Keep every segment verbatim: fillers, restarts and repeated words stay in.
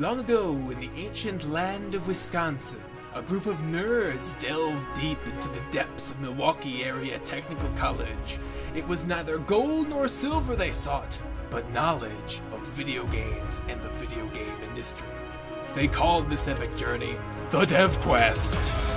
Long ago, in the ancient land of Wisconsin, a group of nerds delved deep into the depths of Milwaukee Area Technical College. It was neither gold nor silver they sought, but knowledge of video games and the video game industry. They called this epic journey the DevQuest.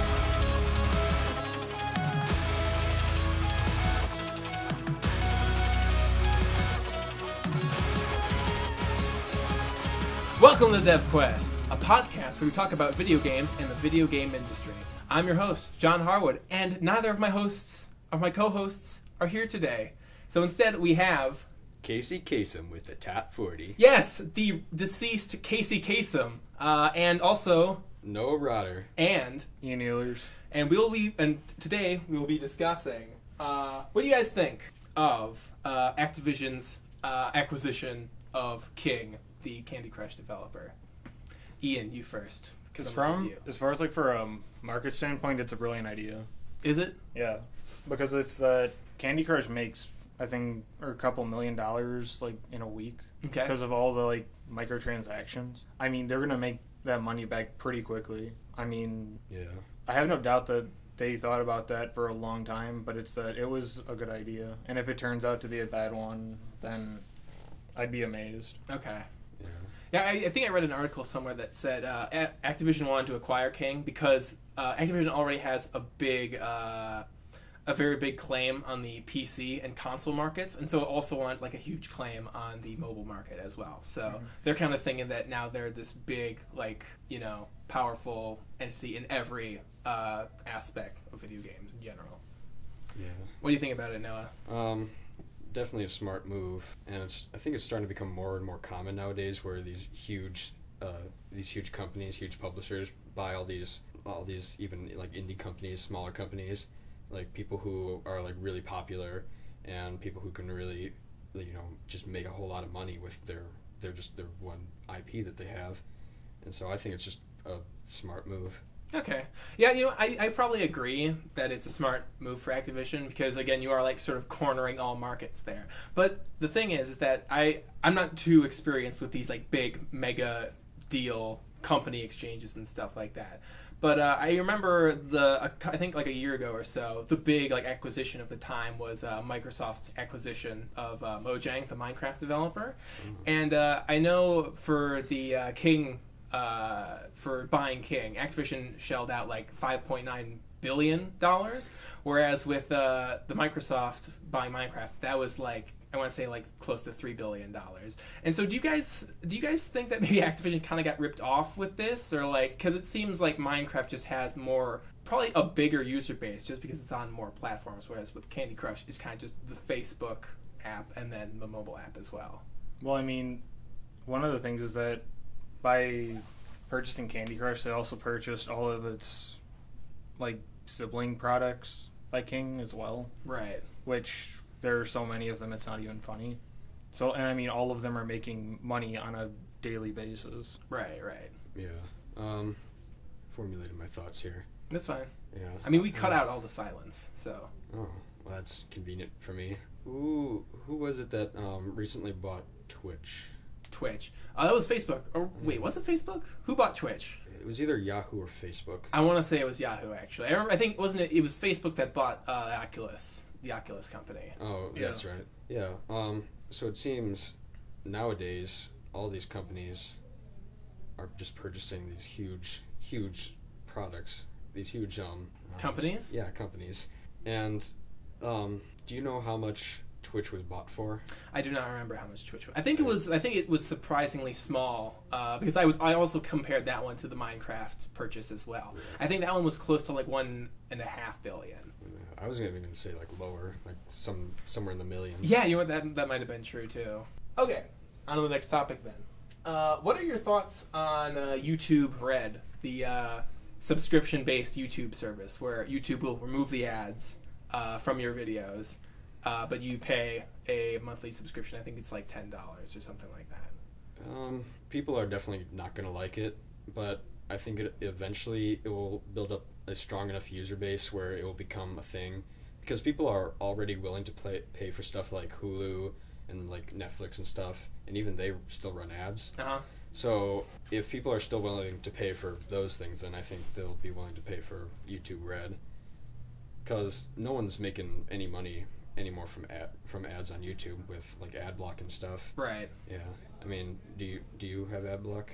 Welcome to DevQuest, a podcast where we talk about video games and the video game industry. I'm your host, John Harwood, and neither of my hosts, of my co-hosts, are here today. So instead we have... Casey Kasem with the Top forty. Yes, the deceased Casey Kasem, uh, and also... Noah Rotter. And... Ian Ehlers. And we'll be, and today we will be discussing, uh, what do you guys think of uh, Activision's uh, acquisition of King, the Candy Crush developer? Ian, you first. Because from, as far as like for a market standpoint, it's a brilliant idea. Is it? Yeah. Because it's the Candy Crush makes, I think, or a couple million dollars like in a week. Okay. Because of all the like microtransactions. I mean, they're going to make that money back pretty quickly. I mean, yeah. I have no doubt that they thought about that for a long time, but it's that it was a good idea. And if it turns out to be a bad one, then I'd be amazed. Okay. Yeah, I, I think I read an article somewhere that said uh, Activision wanted to acquire King because uh, Activision already has a big, uh, a very big claim on the P C and console markets, and so it also wanted like a huge claim on the mobile market as well. So mm-hmm. they're kind of thinking that now they're this big, like you know, powerful entity in every uh, aspect of video games in general. Yeah. What do you think about it, Noah? Um. Definitely a smart move, and it's, I think it's starting to become more and more common nowadays, where these huge, uh, these huge companies, huge publishers buy all these, all these even like indie companies, smaller companies, like people who are like really popular, and people who can really, you know, just make a whole lot of money with their, their just their one I P that they have, and so I think it's just a smart move. Okay. Yeah, you know, I, I probably agree that it's a smart move for Activision because, again, you are, like, sort of cornering all markets there. But the thing is, is that I, I'm not too experienced with these, like, big mega deal company exchanges and stuff like that. But uh, I remember, the uh, I think, like, a year ago or so, the big, like, acquisition of the time was uh, Microsoft's acquisition of uh, Mojang, the Minecraft developer. Mm-hmm. And uh, I know for the uh, King... Uh, for buying King, Activision shelled out like five point nine billion dollars, whereas with uh, the Microsoft buying Minecraft, that was like, I want to say like close to three billion dollars. And so do you guys do you guys think that maybe Activision kind of got ripped off with this? Or like, because it seems like Minecraft just has more, probably a bigger user base just because it's on more platforms, whereas with Candy Crush, it's kind of just the Facebook app and then the mobile app as well. Well, I mean, one of the things is that by purchasing Candy Crush, they also purchased all of its, like, sibling products by King as well. Right. Which, there are so many of them, it's not even funny. So, and I mean, all of them are making money on a daily basis. Right, right. Yeah. Um, formulated my thoughts here. That's fine. Yeah. I mean, we cut yeah. out all the silence, so. Oh, well, that's convenient for me. Ooh, who was it that um, recently bought Twitch? Twitch. Oh, uh, that was Facebook. Or wait, was it Facebook? Who bought Twitch? It was either Yahoo or Facebook. I want to say it was Yahoo, actually. I remember. I think wasn't it? It was Facebook that bought uh, Oculus, the Oculus company. Oh, yeah. That's right. Yeah. Um. So it seems nowadays all these companies are just purchasing these huge, huge products. These huge um. Companies. Um, yeah, companies. And um, do you know how much Twitch was bought for? I do not remember how much Twitch was. I think it was I think it was surprisingly small uh, because I was I also compared that one to the Minecraft purchase as well. Yeah. I think that one was close to like one and a half billion. I was gonna even say like lower, like some somewhere in the millions. Yeah, you know what, that that might have been true too. Okay, on to the next topic then. Uh, what are your thoughts on uh, YouTube Red, the uh, subscription-based YouTube service where YouTube will remove the ads uh, from your videos? Uh, but you pay a monthly subscription. I think it's like ten dollars or something like that. Um, people are definitely not going to like it, but I think it, eventually it will build up a strong enough user base where it will become a thing, because people are already willing to play, pay for stuff like Hulu and like Netflix and stuff, and even they still run ads. Uh-huh. So if people are still willing to pay for those things, then I think they'll be willing to pay for YouTube Red, because no one's making any money anymore from ad, from ads on YouTube with like Adblock and stuff. Right. Yeah. I mean, do you do you have Adblock?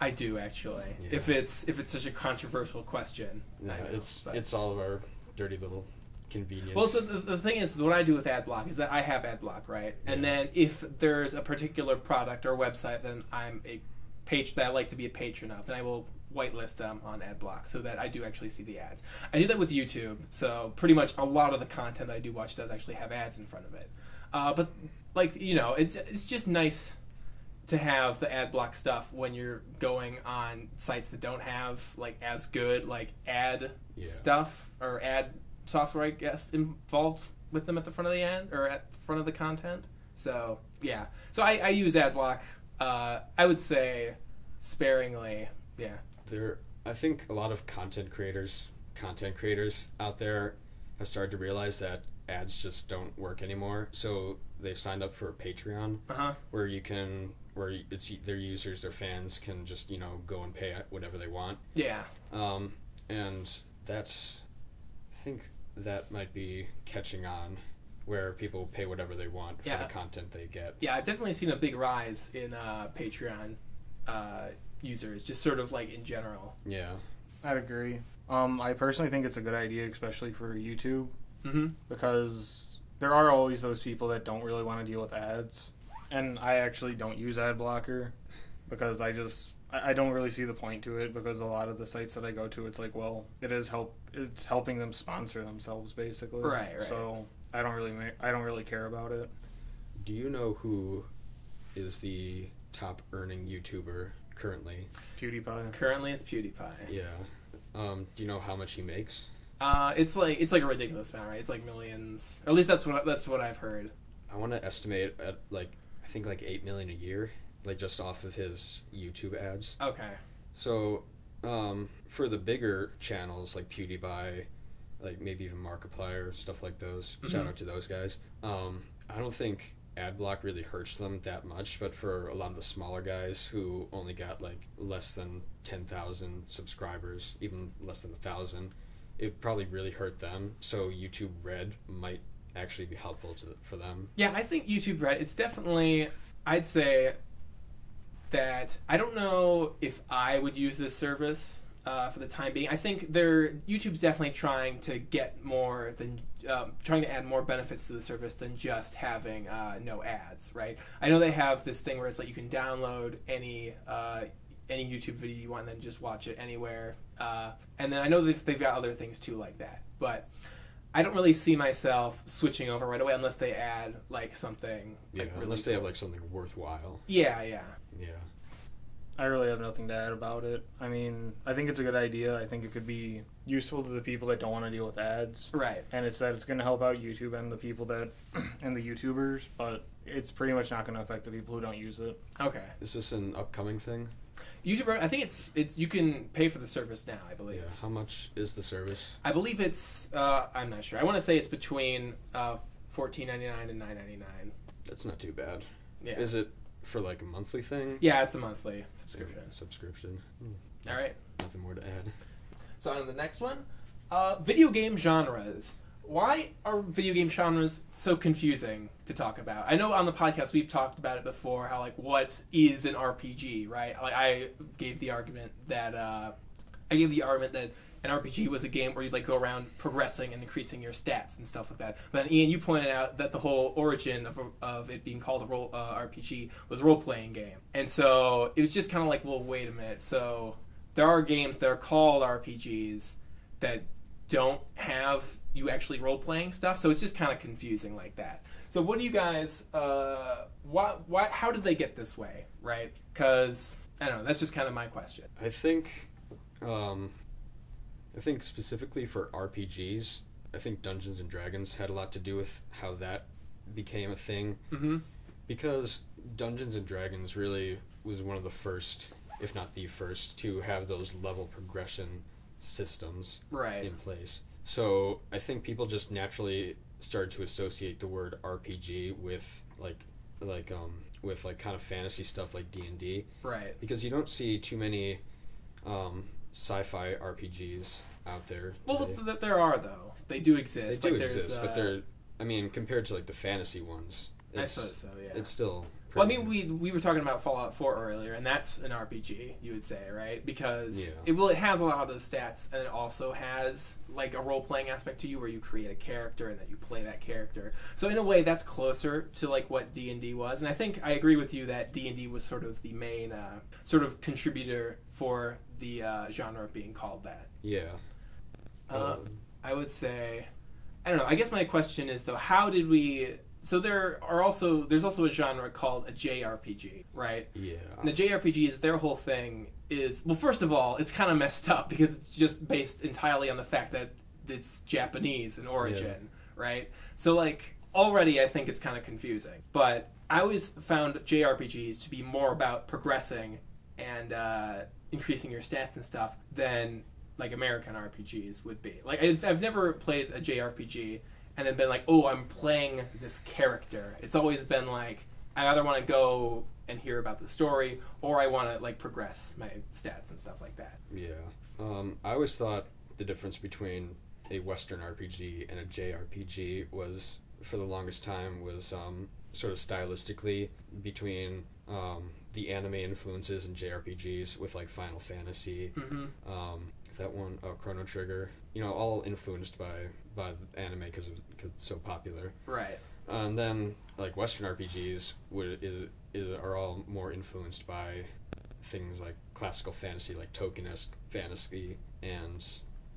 I do actually. Yeah. If it's if it's such a controversial question. No, I know, it's but. it's all of our dirty little convenience. Well, so the, the thing is, what I do with Adblock is that I have Adblock, right? Yeah. And then if there's a particular product or website, then I'm a page that I like to be a patron of, then I will whitelist them on Adblock so that I do actually see the ads. I do that with YouTube, so pretty much a lot of the content that I do watch does actually have ads in front of it. Uh, but like you know, it's it's just nice to have the Adblock stuff when you're going on sites that don't have like as good like ad yeah. stuff or ad software, I guess, involved with them at the front of the ad or at the front of the content. So yeah, so I, I use Adblock. Uh, I would say sparingly, yeah. There, I think a lot of content creators, content creators out there have started to realize that ads just don't work anymore. So they've signed up for a Patreon, uh-huh. where you can, where it's their users, their fans can just you know go and pay whatever they want. Yeah. Um, and that's, I think that might be catching on, where people pay whatever they want for yeah. the content they get. Yeah, I've definitely seen a big rise in uh, Patreon uh, users, just sort of like in general. Yeah. I'd agree. Um, I personally think it's a good idea, especially for YouTube, mm-hmm. because there are always those people that don't really want to deal with ads. And I actually don't use ad blocker because I just... I don't really see the point to it, because a lot of the sites that I go to, it's like, well, it is help. It's helping them sponsor themselves, basically. Right, right. So I don't really, I don't really care about it. Do you know who is the top earning YouTuber currently? PewDiePie. Currently, it's PewDiePie. Yeah. Um, do you know how much he makes? Uh, it's like it's like a ridiculous amount, right? It's like millions. Or at least that's what that's what I've heard. I want to estimate at like I think like eight million a year. Like just off of his YouTube ads. Okay. So, um, for the bigger channels like PewDiePie, like maybe even Markiplier, stuff like those, mm-hmm. shout out to those guys. Um, I don't think Adblock really hurts them that much, but for a lot of the smaller guys who only got like less than ten thousand subscribers, even less than one thousand, it probably really hurt them. So YouTube Red might actually be helpful to the, for them. Yeah, I think YouTube Red, it's definitely, I'd say... that I don't know if I would use this service uh, for the time being. I think they're YouTube's definitely trying to get more than um, trying to add more benefits to the service than just having uh, no ads, right? I know they have this thing where it's like you can download any uh, any YouTube video you want and then just watch it anywhere. Uh, and then I know they've, they've got other things too like that, but I don't really see myself switching over right away unless they add like something. Yeah, like, really unless they cool. have like something worthwhile. Yeah, yeah. Yeah. I really have nothing to add about it. I mean, I think it's a good idea. I think it could be useful to the people that don't want to deal with ads. Right. And it's that it's going to help out YouTube and the people that, and the YouTubers, but it's pretty much not going to affect the people who don't use it. Okay. Is this an upcoming thing? YouTube, I think it's, it's, you can pay for the service now, I believe. Yeah. How much is the service? I believe it's, uh, I'm not sure. I want to say it's between uh, fourteen ninety-nine and nine ninety-nine. That's not too bad. Yeah. Is it for like a monthly thing? Yeah, it's a monthly subscription. Yeah, subscription. Mm. All right. Nothing more to add. So on to the next one. Uh, video game genres. Why are video game genres so confusing to talk about? I know on the podcast we've talked about it before, how like what is an R P G, right? Like I gave the argument that uh, I gave the argument that an R P G was a game where you'd like go around progressing and increasing your stats and stuff like that. But then, Ian, you pointed out that the whole origin of of it being called a role uh, R P G was a role playing game, and so it was just kind of like, well, wait a minute. So there are games that are called R P Gs that don't have you actually role-playing stuff, so it's just kind of confusing like that. So what do you guys, uh, why, why, how did they get this way, right? Because, I don't know, that's just kind of my question. I think, um, I think specifically for R P Gs, I think Dungeons and Dragons had a lot to do with how that became a thing. Mm-hmm. Because Dungeons and Dragons really was one of the first, if not the first, to have those level progression systems right. in place. So I think people just naturally started to associate the word R P G with like like um, with like kind of fantasy stuff like D and D. Right. Because you don't see too many um, sci-fi R P Gs out there today. Well, th there are, though. They do exist. They do like, exist, uh... but they're, I mean, compared to like the fantasy ones, it's, I suppose so, yeah. It's still... Well, I mean, we we were talking about Fallout Four earlier, and that's an R P G, you would say, right? Because yeah. it well, it has a lot of those stats, and it also has like a role playing aspect to you, where you create a character and that you play that character. So in a way, that's closer to like what D and D was, and I think I agree with you that D and D was sort of the main uh, sort of contributor for the uh, genre being called that. Yeah. Uh, um. I would say, I don't know. I guess my question is though, how did we? So there are also there's also a genre called a J R P G, right? Yeah. And the J R P G is their whole thing is well, first of all, it's kind of messed up because it's just based entirely on the fact that it's Japanese in origin, yeah. right? So like already, I think it's kind of confusing. But I always found J R P Gs to be more about progressing and uh, increasing your stats and stuff than like American R P Gs would be. Like I've, I've never played a J R P G. And then been like, oh, I'm playing this character. It's always been like, I either want to go and hear about the story, or I want to like progress my stats and stuff like that. Yeah, um, I always thought the difference between a Western R P G and a J R P G was, for the longest time, was um, sort of stylistically between um, the anime influences and J R P Gs with like Final Fantasy, mm-hmm. um, that one, oh, Chrono Trigger. You know, all influenced by by anime because because it's so popular. Right. Uh, and then like Western R P Gs would is is are all more influenced by things like classical fantasy, like token-esque fantasy, and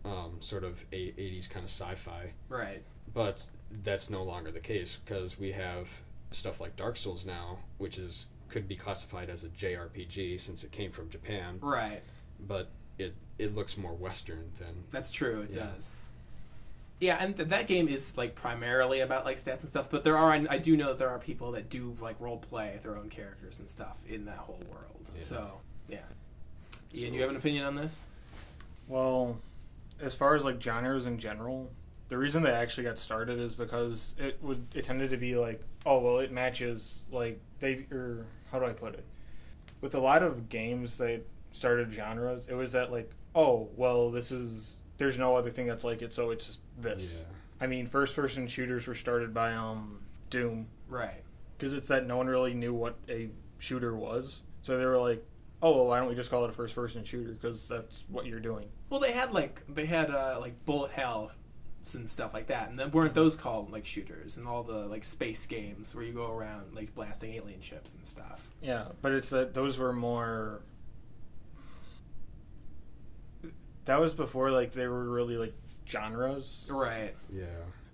um, sort of a eighties kind of sci-fi. Right. But that's no longer the case because we have stuff like Dark Souls now, which is could be classified as a J R P G since it came from Japan. Right. But it it looks more Western than... That's true, it yeah. does. Yeah, and th that game is, like, primarily about, like, stats and stuff, but there are... I, I do know that there are people that do, like, role-play their own characters and stuff in that whole world. Yeah. So, yeah. Ian, so, you have an opinion on this? Well, as far as, like, genres in general, the reason they actually got started is because it would... It tended to be, like, oh, well, it matches, like, they... Or, how do I put it? With a lot of games, they... started genres, it was that like, oh, well, this is, there's no other thing that's like it, so it's just this. Yeah. I mean, first-person shooters were started by um Doom. Right. Because it's that no one really knew what a shooter was, so they were like, oh, well, why don't we just call it a first-person shooter, because that's what you're doing. Well, they had, like, they had, uh, like, bullet hell and stuff like that, and then weren't those called, like, shooters, and all the, like, space games where you go around, like, blasting alien ships and stuff. Yeah, but it's that those were more... That was before, like, they were really, like, genres. Right. Yeah.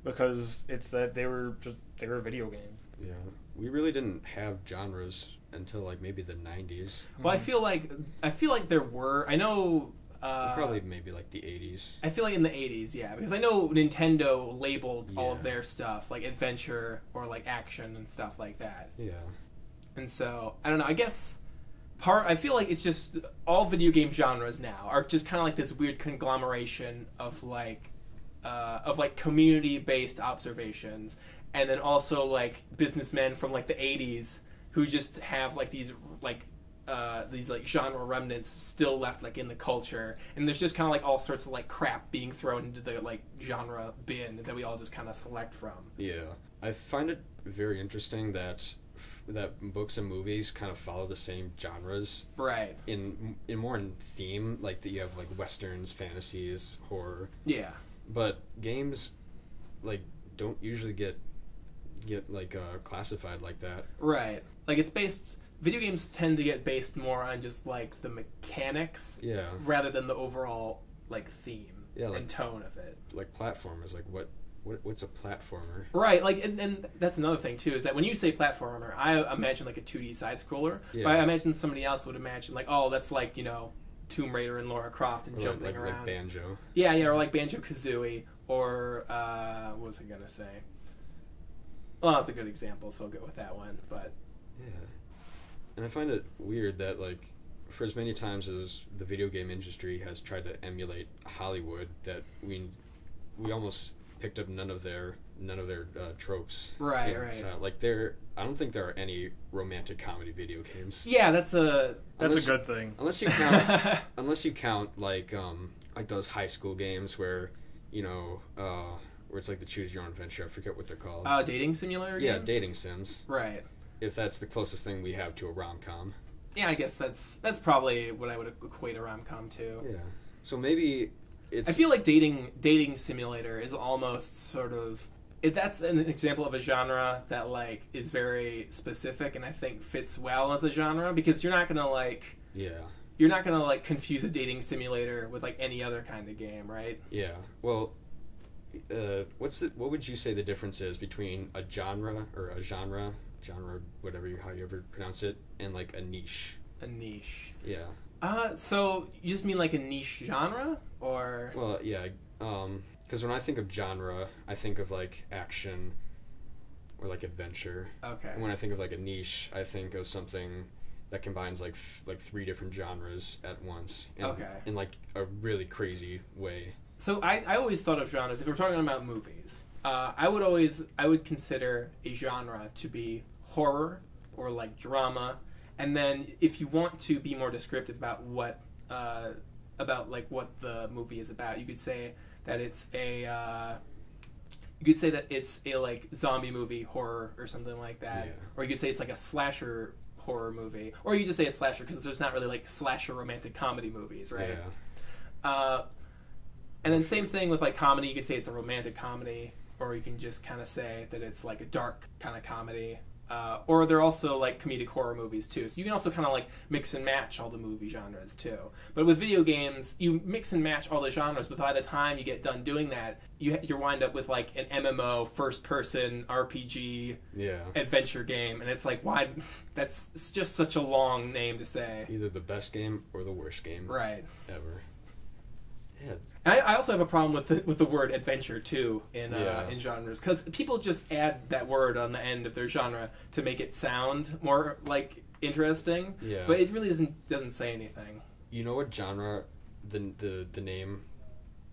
Because it's that they were just, they were a video game. Yeah. We really didn't have genres until, like, maybe the nineties. Well, mm-hmm. I feel like, I feel like there were, I know... Uh, probably maybe, like, the eighties. I feel like in the eighties, yeah. Because I know Nintendo labeled yeah. all of their stuff, like, adventure or, like, action and stuff like that. Yeah. And so, I don't know, I guess... Part, I feel like it's just all video game genres now are just kind of like this weird conglomeration of like uh, of like community-based observations, and then also like businessmen from like the eighties who just have like these like uh, these like genre remnants still left like in the culture, and there's just kind of like all sorts of like crap being thrown into the like genre bin that we all just kind of select from. Yeah, I find it very interesting that. That books and movies kind of follow the same genres, right? In in more in theme, like that you have like westerns, fantasies, horror. Yeah. But games, like, don't usually get get like uh, classified like that. Right. Like it's based. Video games tend to get based more on just like the mechanics, yeah, rather than the overall like theme yeah, like, and tone of it. Like platformers, like what. What's a platformer? Right, like, and, and that's another thing, too, is that when you say platformer, I imagine, like, a two D side-scroller, yeah. but I imagine somebody else would imagine, like, oh, that's, like, you know, Tomb Raider and Lara Croft and or jumping like, like, around. Like Banjo. Yeah, yeah, or, like, Banjo-Kazooie, or, uh, what was I going to say? Well, that's a good example, so I'll go with that one, but... Yeah. And I find it weird that, like, for as many times as the video game industry has tried to emulate Hollywood, that we we almost... picked up none of their none of their uh, tropes. Right, yeah, right. So, like there, I don't think there are any romantic comedy video games. Yeah, that's a that's unless, a good thing. Unless you count, unless you count like um like those high school games where, you know, uh, where it's like the choose your own adventure. I forget what they're called. Uh, dating simulator. Yeah, games? Dating sims. Right. If that's the closest thing we have to a rom-com. Yeah, I guess that's that's probably what I would equate a rom-com to. Yeah. So maybe. It's... I feel like dating dating simulator is almost sort of it, that's an example of a genre that like is very specific and I think fits well as a genre because you're not gonna like yeah you're not gonna like confuse a dating simulator with like any other kind of game, right? Yeah. Well, uh, what's the, what would you say the difference is between a genre or a genre genre whatever you, how you ever pronounce it and like a niche? A niche. Yeah. Uh, so you just mean like a niche genre, or? Well, yeah, um, because when I think of genre, I think of like action or like adventure. Okay. And when I think of like a niche, I think of something that combines like f like three different genres at once. In, okay. In like a really crazy way. So I I always thought of genres. If we're talking about movies, uh, I would always I would consider a genre to be horror or like drama. And then, if you want to be more descriptive about what, uh, about like what the movie is about, you could say that it's a, uh, you could say that it's a like zombie movie horror or something like that, yeah. Or you could say it's like a slasher horror movie, or you just say a slasher because there's not really like slasher romantic comedy movies, right? Yeah. Uh, and then same thing with like comedy, you could say it's a romantic comedy, or you can just kind of say that it's like a dark kind of comedy. Uh, or they're also like comedic horror movies too. So you can also kind of like mix and match all the movie genres too. But with video games, you mix and match all the genres, but by the time you get done doing that, you you wind up with like an M M O, first person, R P G, yeah. adventure game. And it's like, why? That's it's just such a long name to say. Either the best game or the worst game. Right. Ever. Yeah. I, I also have a problem with the, with the word adventure too in uh, yeah. in genres because people just add that word on the end of their genre to make it sound more like interesting. Yeah. But it really doesn't doesn't say anything. You know what genre the the the name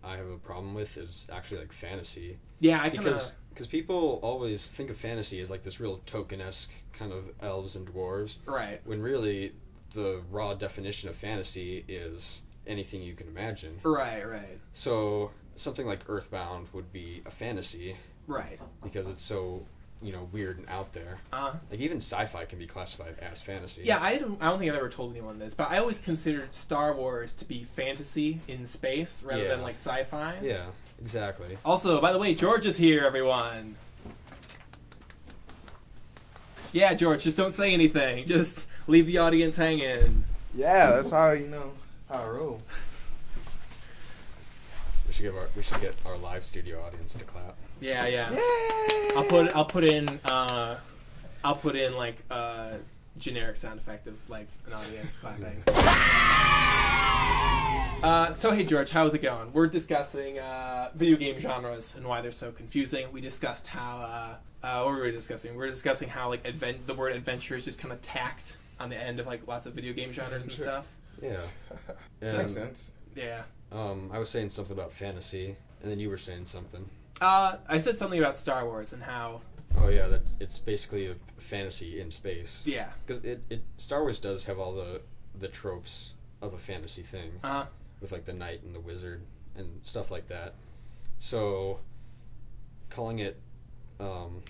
I have a problem with is actually like fantasy. Yeah, I kinda... because because people always think of fantasy as like this real token-esque kind of elves and dwarves. Right. When really the raw definition of fantasy is anything you can imagine. Right, right. So something like Earthbound would be a fantasy. Right. Because it's so, you know, weird and out there. Uh-huh. Like even sci-fi can be classified as fantasy. Yeah, I don't, I don't think I've ever told anyone this, but I always considered Star Wars to be fantasy in space rather yeah. than like sci-fi. Yeah, exactly. Also, by the way, George is here, everyone. Yeah, George, just don't say anything. Just leave the audience hanging. Yeah, that's how you know. I roll. We should give our we should get our live studio audience to clap. Yeah, yeah. Yay! I'll put I'll put in uh, I'll put in like a uh, generic sound effect of like an audience clapping. uh, so hey George, how's it going? We're discussing uh, video game genres and why they're so confusing. We discussed how uh, uh, what were we discussing? We were discussing how like advent the word adventure is just kind of tacked on the end of like lots of video game genres and stuff. Yeah. That makes sense. Yeah. Um, I was saying something about fantasy, and then you were saying something. Uh, I said something about Star Wars and how... Oh, yeah, that's, it's basically a fantasy in space. Yeah. Because it, it, Star Wars does have all the, the tropes of a fantasy thing. Uh-huh. With, like, the knight and the wizard and stuff like that. So, calling it um,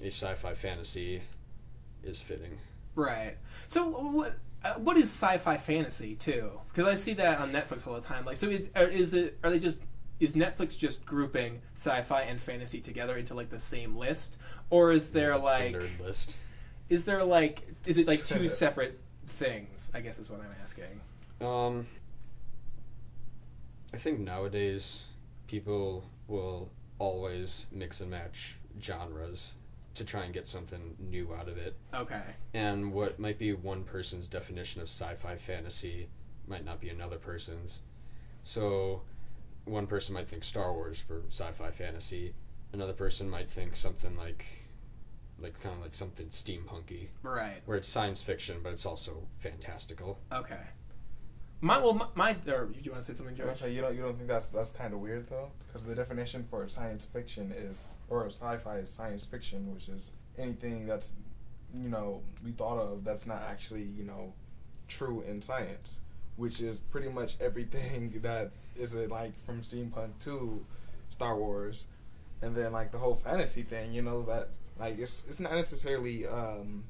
a sci-fi fantasy is fitting. Right. So, what... Uh, what is sci-fi fantasy too? Because I see that on Netflix all the time. Like, so is, is it? Are they just? Is Netflix just grouping sci-fi and fantasy together into like the same list, or is there like? Nerd list. Is there like? Is it like two separate things? I guess is what I'm asking. Um, I think nowadays people will always mix and match genres to try and get something new out of it. Okay. And what might be one person's definition of sci-fi fantasy might not be another person's. So one person might think Star Wars for sci-fi fantasy. Another person might think something like, like kind of like something steampunky. Right. Where it's science fiction, but it's also fantastical. Okay. My well, my, my or you want to say something, George? You don't you don't think that's that's kind of weird though? Because the definition for science fiction is, or sci-fi is science fiction, which is anything that's, you know, we thought of that's not actually, you know, true in science, which is pretty much everything that is a, like from steampunk to Star Wars, and then like the whole fantasy thing, you know, that like it's it's not necessarily um,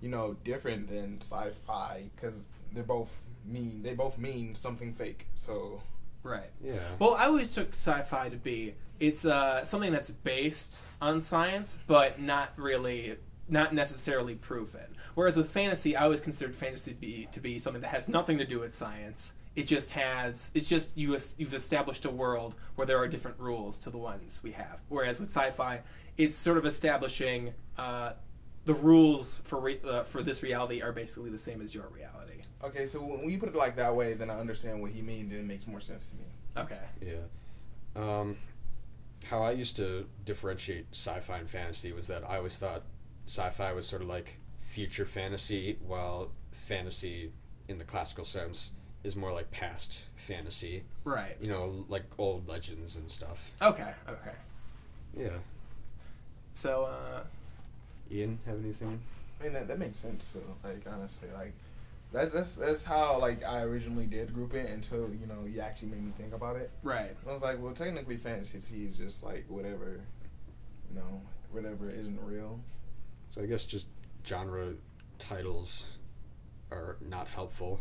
you know, different than sci-fi because they're both mean they both mean something fake. So right, yeah. Well, I always took sci-fi to be it's uh, something that's based on science, but not really. Not necessarily proven. Whereas with fantasy, I always considered fantasy be, to be something that has nothing to do with science. It just has, it's just you, you've established a world where there are different rules to the ones we have. Whereas with sci-fi, it's sort of establishing uh, the rules for, re uh, for this reality are basically the same as your reality. Okay, so when you put it like that way, then I understand what he means and it makes more sense to me. Okay. Yeah. Um, how I used to differentiate sci-fi and fantasy was that I always thought sci-fi was sort of like future fantasy, while fantasy in the classical sense is more like past fantasy. Right. You know, like old legends and stuff. Okay, okay. Yeah. So, uh... Ian, have anything? I mean, that, that makes sense, though. Like, honestly, like, that's, that's, that's how, like, I originally did group it until, you know, you actually made me think about it. Right. I was like, well, technically fantasy is just, like, whatever, you know, whatever isn't real. So I guess just genre titles are not helpful.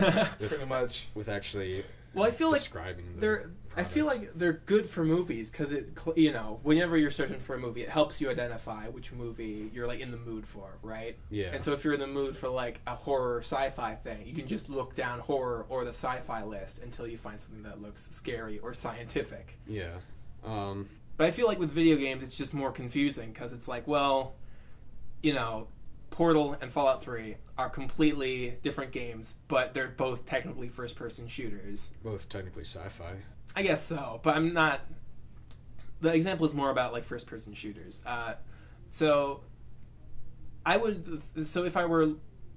Yeah, with, pretty much with actually. Well, I feel describing like they're. The I feel like they're good for movies because it, you know, whenever you're searching for a movie, it helps you identify which movie you're like in the mood for, right? Yeah. And so if you're in the mood for like a horror sci-fi thing, you can just look down horror or the sci-fi list until you find something that looks scary or scientific. Yeah. Um, but I feel like with video games, it's just more confusing because it's like, well, you know, Portal and Fallout three are completely different games, but they're both technically first-person shooters. Both technically sci-fi. I guess so, but I'm not... The example is more about, like, first-person shooters. Uh, so, I would... So if I were...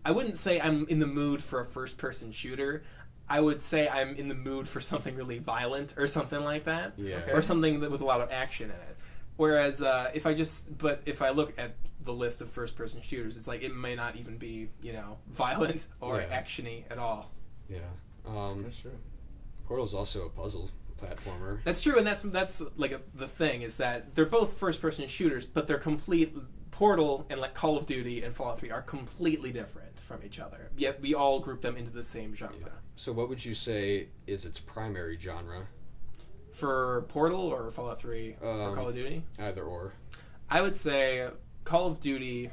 I wouldn't say I'm in the mood for a first-person shooter. I would say I'm in the mood for something really violent or something like that. Yeah. Okay. Or something that with a lot of action in it. Whereas uh, if I just... But if I look at the list of first-person shooters, it's like it may not even be, you know, violent or yeah. actiony at all. Yeah, um, that's true. Portal's also a puzzle platformer. That's true, and that's that's like a, the thing is that they're both first-person shooters, but they're complete. Portal and like Call of Duty and Fallout three are completely different from each other. Yet we all group them into the same genre. Yeah. So what would you say is its primary genre? For Portal or Fallout three um, or Call of Duty? Either or. I would say Call of Duty,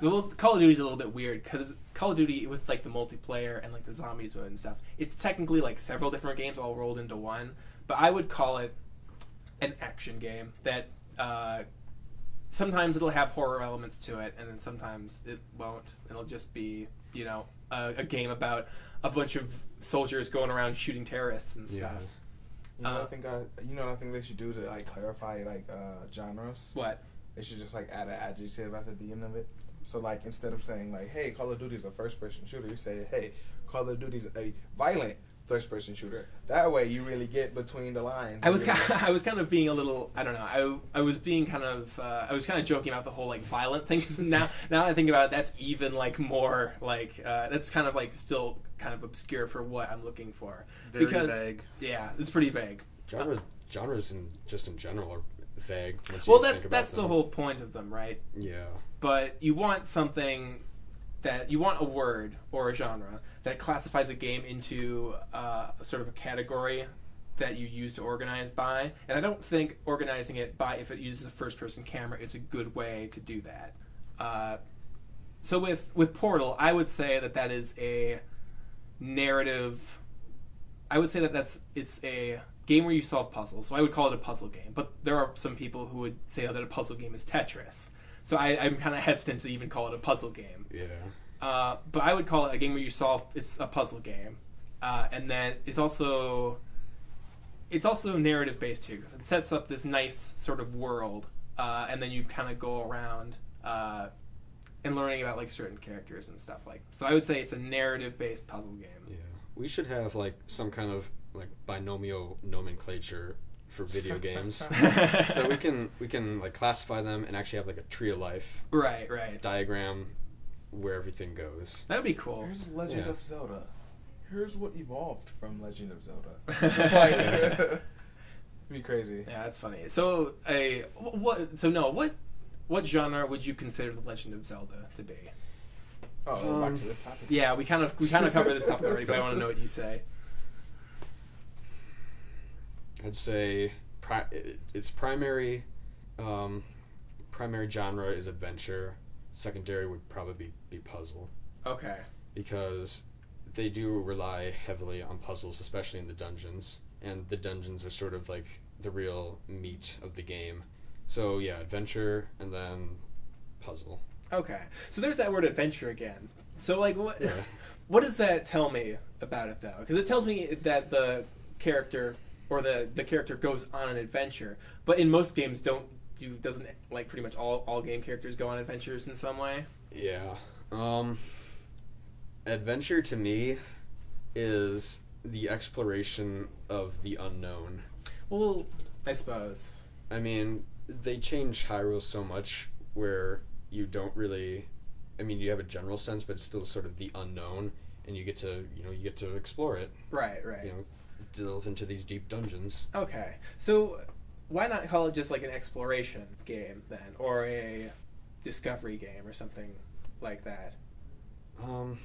well, Call of Duty's a little bit weird because Call of Duty with like the multiplayer and like the zombies and stuff, it's technically like several different games all rolled into one. But I would call it an action game that uh, sometimes it'll have horror elements to it, and then sometimes it won't. It'll just be, you know, a, a game about a bunch of soldiers going around shooting terrorists and stuff. Yeah. You know, uh, I think I, you know, what I think they should do to like clarify like uh, genres. What? They should just like add an adjective at the beginning of it. So like instead of saying like, hey, Call of Duty's a first person shooter, you say, hey, Call of Duty's a violent first person shooter. That way you really get between the lines. I was really kind of, I was kind of being a little, I don't know, I I was being kind of uh, I was kind of joking about the whole like violent thing. now now that I think about it, that's even like more like uh, that's kind of like still kind of obscure for what I'm looking for. Very because, vague. Yeah, it's pretty vague. Genre, uh, genres in just in general are vague. Well, that's that's the whole point of them, right? Yeah. But you want something that you want a word or a genre that classifies a game into uh, sort of a category that you use to organize by. And I don't think organizing it by if it uses a first-person camera is a good way to do that. Uh, so with with Portal, I would say that that is a narrative. I would say that that's it's a game where you solve puzzles, so I would call it a puzzle game. But there are some people who would say that a puzzle game is Tetris. So I, I'm kind of hesitant to even call it a puzzle game. Yeah. Uh, but I would call it a game where you solve. It's a puzzle game, uh, and then it's also it's also narrative based too. It sets up this nice sort of world, uh, and then you kind of go around uh, and learning about like certain characters and stuff like. So I would say it's a narrative based puzzle game. Yeah. we should have like some kind of like binomial nomenclature for video games, so that we can we can like classify them and actually have like a tree of life. Right, right. Diagram where everything goes. That'd be cool. Here's Legend yeah. of Zelda. Here's what evolved from Legend of Zelda. It's like it'd be crazy. Yeah, that's funny. So a what? So no, what? What genre would you consider the Legend of Zelda to be? Oh, um, we're back to this topic. Yeah, we kind of we kind of covered this topic already, but I want to know what you say. I'd say pri its primary um, primary genre is adventure. Secondary would probably be, be puzzle. Okay. Because they do rely heavily on puzzles, especially in the dungeons, and the dungeons are sort of like the real meat of the game. So yeah, adventure and then puzzle. Okay. So there's that word adventure again. So like what yeah. what does that tell me about it though? Because it tells me that the character or the the character goes on an adventure, but in most games don't you doesn't like pretty much all all game characters go on adventures in some way? Yeah. Um adventure to me is the exploration of the unknown. Well, I suppose. I mean, they change Hyrule so much where you don't really, I mean, you have a general sense, but it's still sort of the unknown, and you get to, you know, you get to explore it. Right, right. You know, delve into these deep dungeons. Okay. So why not call it just like an exploration game then, or a discovery game or something like that? Um,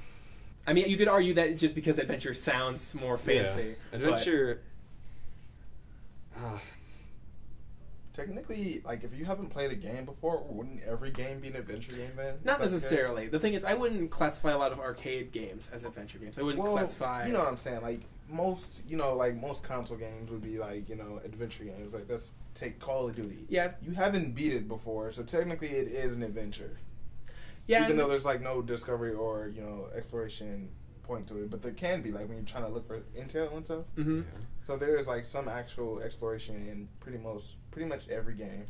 I mean, you could argue that just because adventure sounds more fancy. Yeah. Adventure... Ah... Uh, Technically, like, if you haven't played a game before, wouldn't every game be an adventure game then? Not necessarily. The thing is, I wouldn't classify a lot of arcade games as adventure games. I wouldn't well, classify... you know what I'm saying. Like, most, you know, like, most console games would be, like, you know, adventure games. Like, let's take Call of Duty. Yeah. You haven't beat it before, so technically it is an adventure. Yeah. Even though there's, like, no discovery or, you know, exploration point to it. But there can be, like, when you're trying to look for intel and stuff. Mm-hmm. Yeah. So there is like some actual exploration in pretty most, pretty much every game.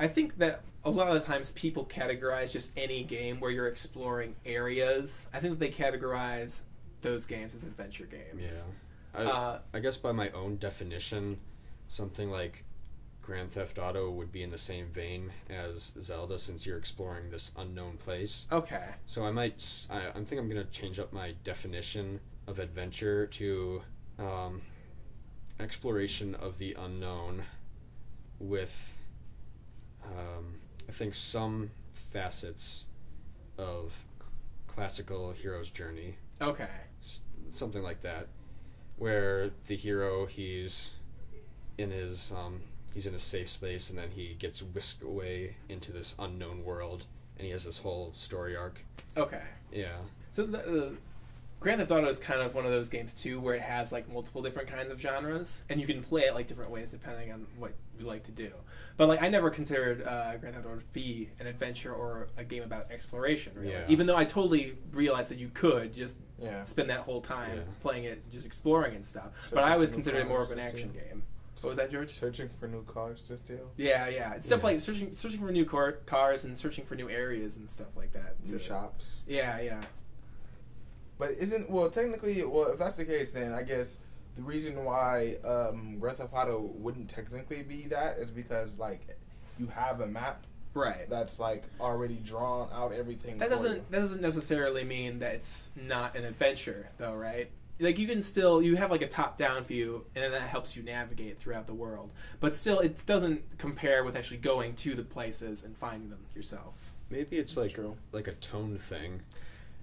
I think that a lot of times people categorize just any game where you're exploring areas. I think that they categorize those games as adventure games. Yeah, I, uh, I guess by my own definition, something like Grand Theft Auto would be in the same vein as Zelda, since you're exploring this unknown place. Okay. So I might, I, I think I'm gonna change up my definition of adventure to. Um, Exploration of the unknown with, um, I think, some facets of classical hero's journey. Okay. S something like that, where the hero, he's in his, um, he's in a safe space, and then he gets whisked away into this unknown world, and he has this whole story arc. Okay. Yeah. So the... the Grand Theft Auto is kind of one of those games, too, where it has, like, multiple different kinds of genres, and you can play it, like, different ways depending on what you like to do. But, like, I never considered uh, Grand Theft Auto to be an adventure or a game about exploration, really. Yeah. Even though I totally realized that you could just yeah. spend that whole time yeah. playing it, just exploring and stuff. Searching but I always considered it more of an action deal. game. What was that, George? Searching for new cars, this deal? Yeah, yeah. It's stuff yeah. like searching searching for new car cars and searching for new areas and stuff like that. New so, shops. Yeah, yeah. But isn't, well, technically, well, if that's the case, then I guess the reason why um, Grand Theft Auto wouldn't technically be that is because, like, you have a map. Right. That's, like, already drawn out everything. That doesn't, you. that doesn't necessarily mean that it's not an adventure, though, right? Like, you can still, you have, like, a top-down view, and then that helps you navigate throughout the world. But still, it doesn't compare with actually going to the places and finding them yourself. Maybe it's, like, like a tone thing.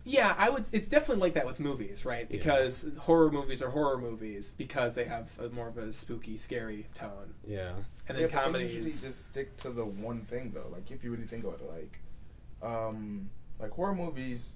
Yeah, I would. It's definitely like that with movies, right? Because yeah. horror movies are horror movies because they have a, more of a spooky, scary tone. Yeah, and then yeah, comedies usually just stick to the one thing though. Like if you really think about it, like, um, like horror movies.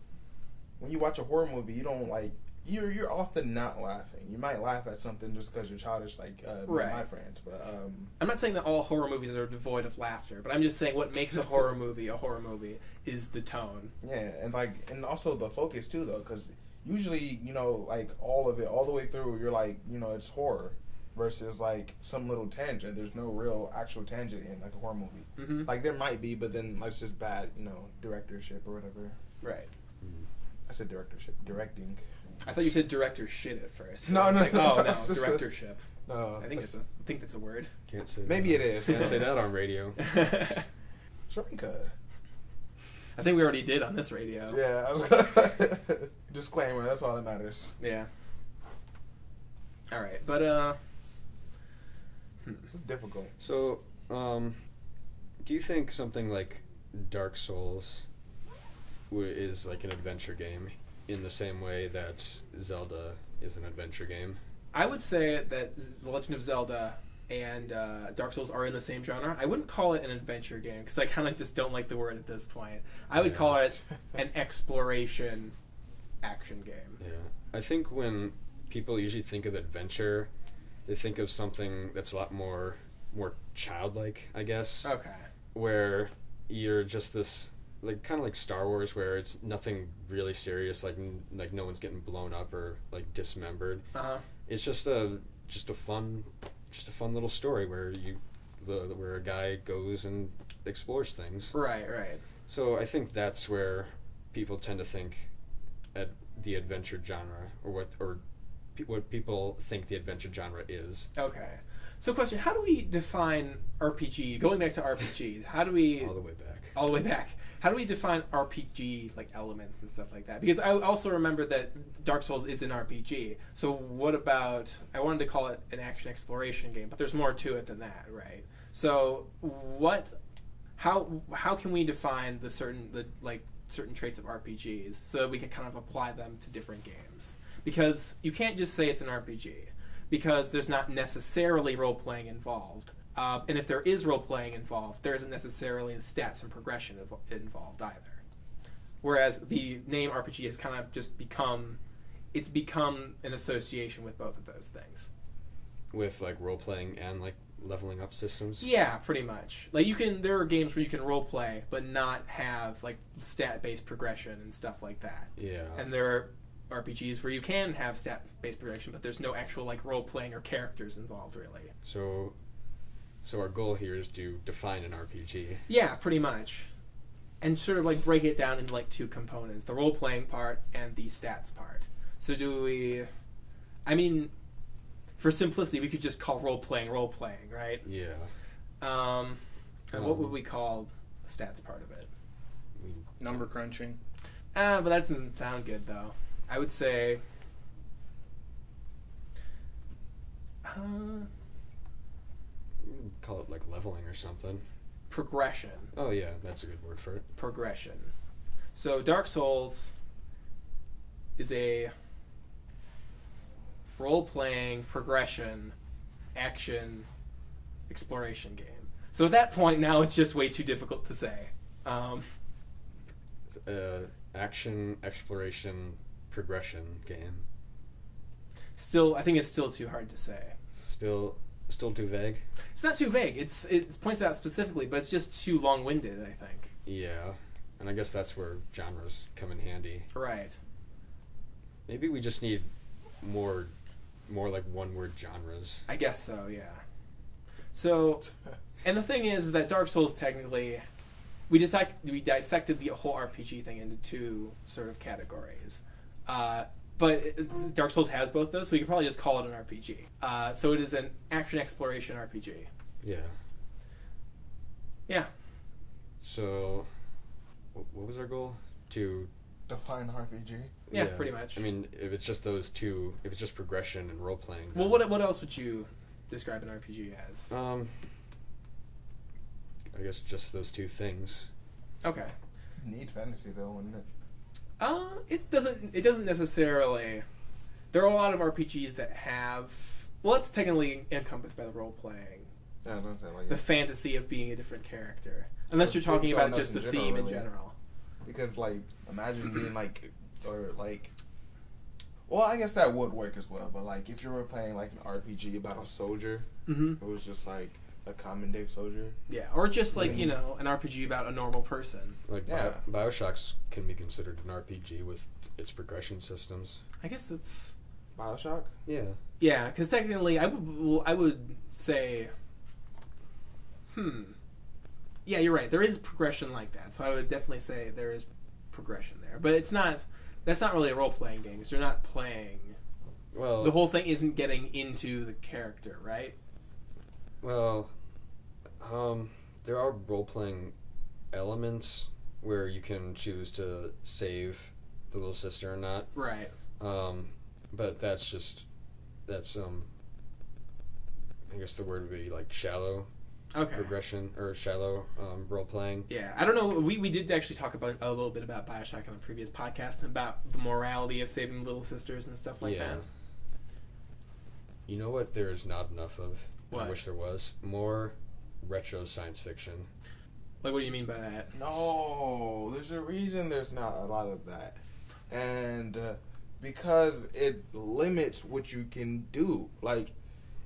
When you watch a horror movie, you don't like you're you're often not laughing. You might laugh at something just because you're childish, like uh, right. my friends. But um, I'm not saying that all horror movies are devoid of laughter, but I'm just saying what makes a horror movie a horror movie is the tone. Yeah, and like, and also the focus too, though, because usually you know, like all of it, all the way through, you're like, you know, it's horror versus like some little tangent. There's no real actual tangent in like a horror movie. Mm-hmm. Like there might be, but then that's just bad, you know, directorship or whatever. Right. Mm-hmm. I said directorship, directing. I thought you said director shit at first. No, no, like, no. Oh, no, directorship. A, no, I think that's, it's a, I think that's a word. Can't say Maybe that. it is. Can't say that on radio. Sure we could. I think we already did on this radio. Yeah. I was disclaimer, that's all that matters. Yeah. All right, but, uh... it's difficult. So, um, do you think something like Dark Souls w is like an adventure game in the same way that Zelda is an adventure game? I would say that The Legend of Zelda and uh, Dark Souls are in the same genre. I wouldn't call it an adventure game, because I kind of just don't like the word at this point. I would yeah. call it an exploration action game. Yeah, I think when people usually think of adventure, they think of something that's a lot more more childlike, I guess. Okay. Where you're just this, like, kind of like Star Wars, where it's nothing really serious, like n like no one's getting blown up or like dismembered. Uh-huh. It's just a just a fun just a fun little story where you the, the where a guy goes and explores things. Right, right. So I think that's where people tend to think at the adventure genre, or what or what people think the adventure genre is. Okay. So question, how do we define R P G, going back to R P Gs, how do we... all the way back. All the way back. How do we define R P G, like, elements and stuff like that? Because I also remember that Dark Souls is an R P G, so what about... I wanted to call it an action exploration game, but there's more to it than that, right? So what... How how can we define the certain, the, like, certain traits of R P Gs so that we can kind of apply them to different games? Because you can't just say it's an R P G, because there's not necessarily role-playing involved. Uh, and if there is role-playing involved, there isn't necessarily stats and progression involved either. Whereas the name R P G has kind of just become, it's become an association with both of those things. With, like, role-playing and, like, leveling up systems? Yeah, pretty much. Like, you can, there are games where you can role-play, but not have, like, stat-based progression and stuff like that. Yeah. And there are R P Gs where you can have stat-based progression, but there's no actual, like, role-playing or characters involved, really. So, so our goal here is to define an R P G. Yeah, pretty much. And sort of, like, break it down into, like, two components, the role-playing part and the stats part. So do we... I mean, for simplicity, we could just call role-playing role-playing, right? Yeah. Um, and um, what would we call the stats part of it? Number crunching. Ah, but that doesn't sound good, though. I would say, uh, call it like leveling or something. Progression. Oh yeah, that's a good word for it. Progression. So Dark Souls is a role-playing progression, action, exploration game. So at that point now it's just way too difficult to say. Um, uh, action, exploration, progression game. Still, I think it's still too hard to say. Still, still too vague. It's not too vague. It's it points out specifically, but it's just too long-winded, I think. Yeah, and I guess that's where genres come in handy. Right. Maybe we just need more, more like one-word genres. I guess so. Yeah. So, and the thing is that Dark Souls technically, we dissect, we dissected the whole R P G thing into two sort of categories. Uh, but it, Dark Souls has both those, so we could probably just call it an R P G. Uh, so it is an action exploration R P G. Yeah. Yeah. So, what was our goal? To define R P G. Yeah, yeah, pretty much. I mean, if it's just those two, if it's just progression and role playing. Well, what what else would you describe an R P G as? Um, I guess just those two things. Okay. Need fantasy though, wouldn't it? Uh, it doesn't. It doesn't necessarily. There are a lot of R P Gs that have. Well, it's technically encompassed by the role playing. Yeah, that's like the it. fantasy of being a different character, unless you're talking about just the general, theme really. in general. Because, like, imagine being like, or like, well, I guess that would work as well. But like, if you were playing like an R P G about a soldier, mm-hmm. it was just like a common day soldier. Yeah, or just like, mm-hmm. you know, an R P G about a normal person. Like, yeah. Bio Bioshocks can be considered an R P G with its progression systems. I guess that's... Bioshock? Yeah. Yeah, because technically I would, I would say... Hmm. Yeah, you're right. There is progression like that, so I would definitely say there is progression there. But it's not... that's not really a role-playing game, because you're not playing. Well, the whole thing isn't getting into the character, right? Well, um, there are role-playing elements where you can choose to save the little sister or not. Right. Um, but that's just, that's, um, I guess the word would be, like, shallow. Okay. Regression or shallow um, role playing. Yeah, I don't know. We we did actually talk about a little bit about Bioshock on the previous podcast and about the morality of saving little sisters and stuff like yeah. that. You know what? There is not enough of. What? I wish there was more retro science fiction. Like, what do you mean by that? No, there's a reason there's not a lot of that, and uh, because it limits what you can do. Like,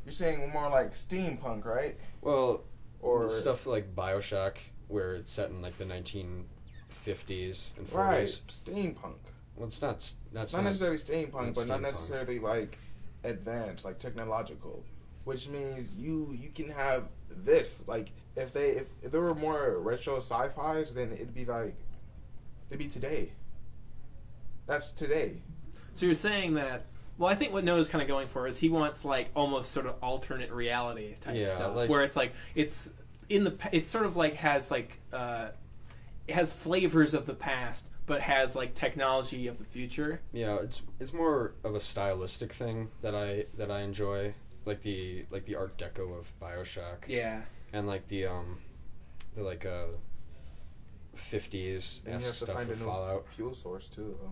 you're saying more like steampunk, right? Well. Or stuff like Bioshock, where it's set in like the nineteen fifties and forties. Right, steampunk. Well, it's not not, not necessarily steampunk, but steampunk. Not necessarily like advanced, like technological, which means you you can have this. Like if they if, if there were more retro sci-fis, then it'd be like it'd be today. That's today. So you're saying that. Well, I think what Noah's kind of going for is he wants like almost sort of alternate reality type yeah, stuff, like, where it's like it's in the it's sort of like has like uh, it has flavors of the past, but has like technology of the future. Yeah, it's it's more of a stylistic thing that I that I enjoy, like the like the Art Deco of Bioshock. Yeah, and like the um, the like uh, fifties esque stuff of Fallout. Fuel source too, though.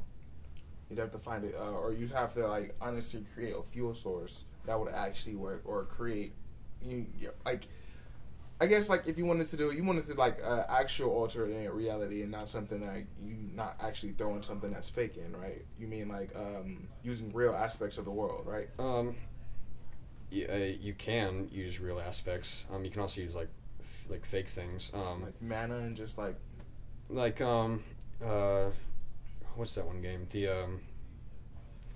You'd have to find it, uh, or you'd have to, like, honestly create a fuel source that would actually work, or create, you, you like, I guess, like, if you wanted to do it, you wanted to, like, uh, actual alternate reality and not something that you not actually throwing something that's fake in, right? You mean, like, um, using real aspects of the world, right? Um, you, uh, you can use real aspects. Um, you can also use, like, f like, fake things. Um, like mana and just, like... Like, um, uh... what's that one game? The um,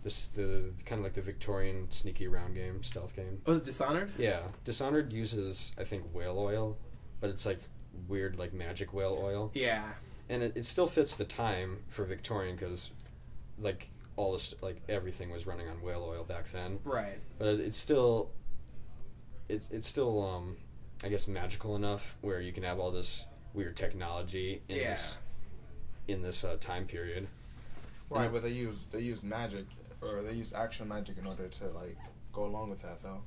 this the kind of like the Victorian sneaky round game, stealth game. Oh, is it Dishonored? Yeah, Dishonored uses I think whale oil, but it's like weird like magic whale oil. Yeah. And it, it still fits the time for Victorian because, like all this like everything was running on whale oil back then. Right. But it, it's still, it it's still um, I guess magical enough where you can have all this weird technology in yeah. this, in this uh, time period. Right, but they use they use magic, or they use actual magic in order to like go along with that, though.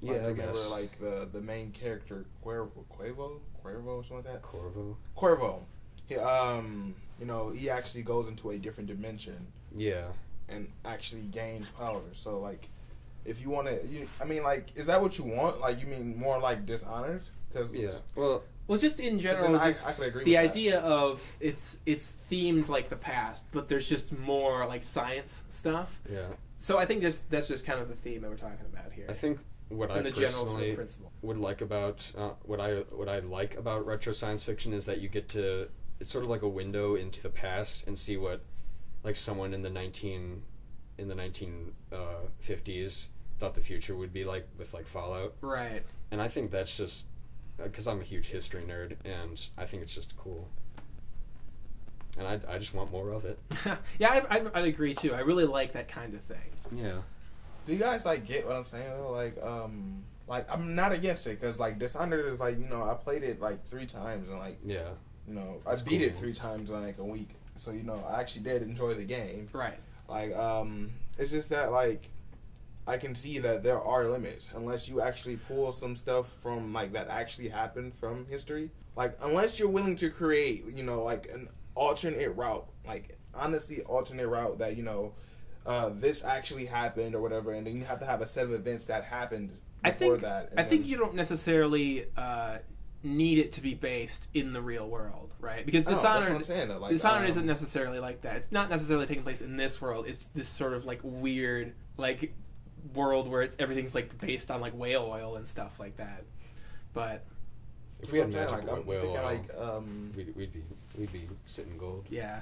Like, yeah, I remember, guess. Like the the main character Cuervo, Cuervo, Cuervo, something like that. Corvo. Corvo. He, um, you know, he actually goes into a different dimension. Yeah. And actually gains power. So like, if you want to, you, I mean, like, is that what you want? Like, you mean more like Dishonored? Cause yeah. Well. Well, just in general, just I, I agree the with idea that. Of it's it's themed like the past, but there's just more like science stuff. Yeah. So I think that's that's just kind of the theme that we're talking about here. I think what and I the personally would like about uh, what I what I like about retro science fiction is that you get to it's sort of like a window into the past and see what like someone in the nineteen in the nineteen fifties thought the future would be like with like Fallout. Right. And I think that's just. Because I'm a huge history nerd, and I think it's just cool. And I, I just want more of it. Yeah, I, I, I'd agree, too. I really like that kind of thing. Yeah. Do you guys, like, get what I'm saying, though? Like, um, like I'm not against it, because, like, Dishonored is, like, you know, I played it, like, three times, and, like, yeah, you know, I beat it three times in, like, a week. So, you know, I actually did enjoy the game. Right. Like, um, it's just that, like, I can see that there are limits unless you actually pull some stuff from like that actually happened from history. Like unless you're willing to create, you know, like an alternate route, like honestly alternate route that you know uh, this actually happened or whatever, and then you have to have a set of events that happened before that. I think I think you don't necessarily uh, need it to be based in the real world, right? Because Dishonored, oh, like, Dishonored um, isn't necessarily like that. It's not necessarily taking place in this world. It's this sort of like weird like. World where it's everything's like based on like whale oil and stuff like that, but if we had magic like, whale oil, like, um, we'd, we'd be we'd be sitting gold. Yeah,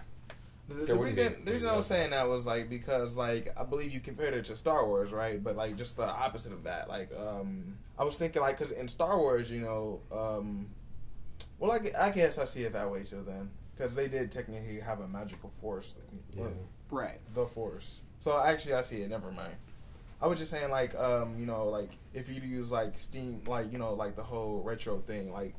the, the reason be, there's no saying that was like because like I believe you compared it to Star Wars, right? But like just the opposite of that. Like um, I was thinking like because in Star Wars, you know, um, well I, I guess I see it that way too then because they did technically have a magical force. Thing. Yeah. Right. The Force. So actually, I see it. Never mind. I was just saying, like, um, you know, like if you use like Steam, like you know, like the whole retro thing, like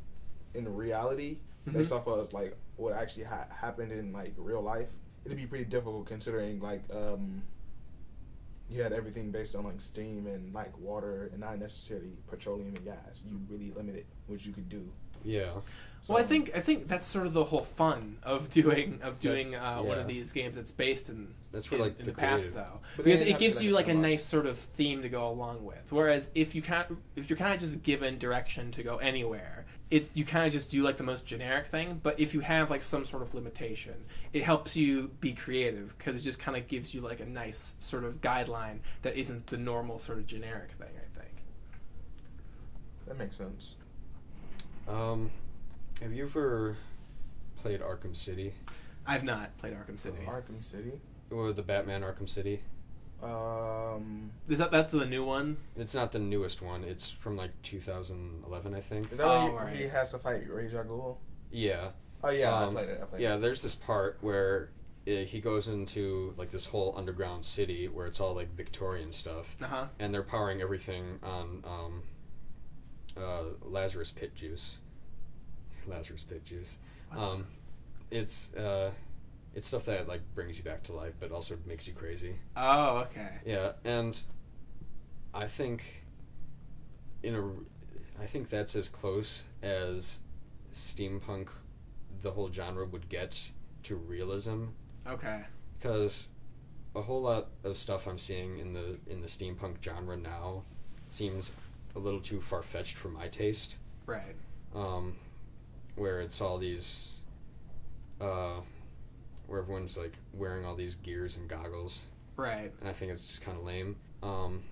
in the reality, mm-hmm. based off of like what actually ha happened in like real life, it'd be pretty difficult considering like um, you had everything based on like steam and like water and not necessarily petroleum and gas. You really limited what you could do. Yeah. So, well, I think I think that's sort of the whole fun of doing of doing yeah, uh, yeah. one of these games that's based in that's for, in, like, in the, the past though, but because it gives you like so a much. nice sort of theme to go along with. Whereas if you can't, if you're kind of just given direction to go anywhere, it you kind of just do like the most generic thing. But if you have like some sort of limitation, it helps you be creative because it just kind of gives you like a nice sort of guideline that isn't the normal sort of generic thing. I think that makes sense. Um. Have you ever played Arkham City? I've not played Arkham City. Oh, Arkham City? Or the Batman Arkham City? Um, Is that that's the new one? It's not the newest one. It's from like two thousand eleven, I think. Is that oh, when he, right. he has to fight Ra's al Ghul? Yeah. Oh yeah, um, I played it. I played yeah, it. Yeah, there's this part where it, he goes into like this whole underground city where it's all like Victorian stuff, uh-huh. and they're powering everything on um, uh, Lazarus Pit juice. Lazarus Pit juice. Um, it's uh, it's stuff that like brings you back to life, but also makes you crazy. Oh, okay. Yeah, and I think in a, I think that's as close as steampunk, the whole genre, would get to realism. Okay. Because a whole lot of stuff I'm seeing in the in the steampunk genre now seems a little too far fetched for my taste. Right. Um. Where it's all these, uh, where everyone's like wearing all these gears and goggles, right? And I think it's kind of lame. Um,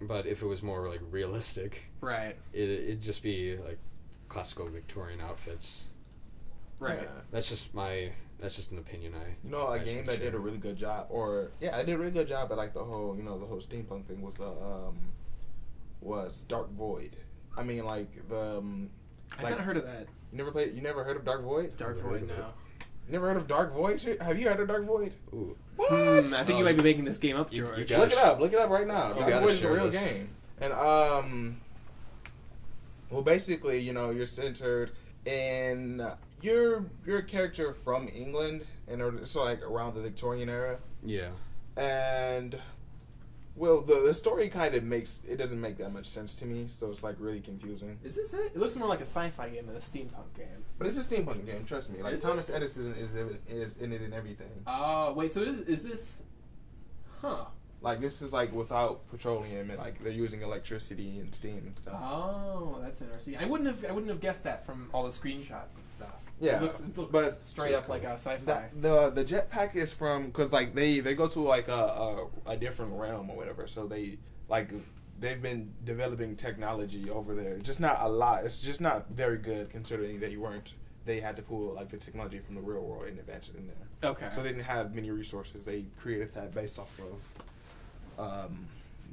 but if it was more like realistic, right? It it'd just be like classical Victorian outfits, right? Yeah. That's just my that's just an opinion I. You know, a I game that share. did a really good job, or yeah, I did a really good job at like the whole you know the whole steampunk thing was the um, was Dark Void. I mean, like the. Um, Like, I haven't heard of that. You never played. You never heard of Dark Void? Dark Void, no. You never heard of Dark Void? Have you heard of Dark Void? Ooh. What? Hmm, I think oh, you might be making this game up, George. You, you look it up. Look it up right now. You Dark Void is a real this. game. And um, well, basically, you know, you're centered in you're you're a character from England, and it's like around the Victorian era. Yeah. And well, the, the story kind of makes... It doesn't make that much sense to me, so it's, like, really confusing. Is this it? It looks more like a sci-fi game than a steampunk game. But it's a steampunk game, trust me. Like, is Thomas it? Edison is, is in it and everything. Oh, uh, wait, so is, is this... Huh. Like, this is, like, without petroleum, and, like, they're using electricity and steam and stuff. Oh, that's interesting. I wouldn't have I wouldn't have guessed that from all the screenshots and stuff. Yeah. It looks, it looks but straight up like a sci-fi. The, the jetpack is from... Because, like, they, they go to, like, a, a, a different realm or whatever. So they, like, they've been developing technology over there. Just not a lot. It's just not very good considering that you weren't... They had to pull, like, the technology from the real world and advance it in there. Okay. So they didn't have many resources. They created that based off of... Um,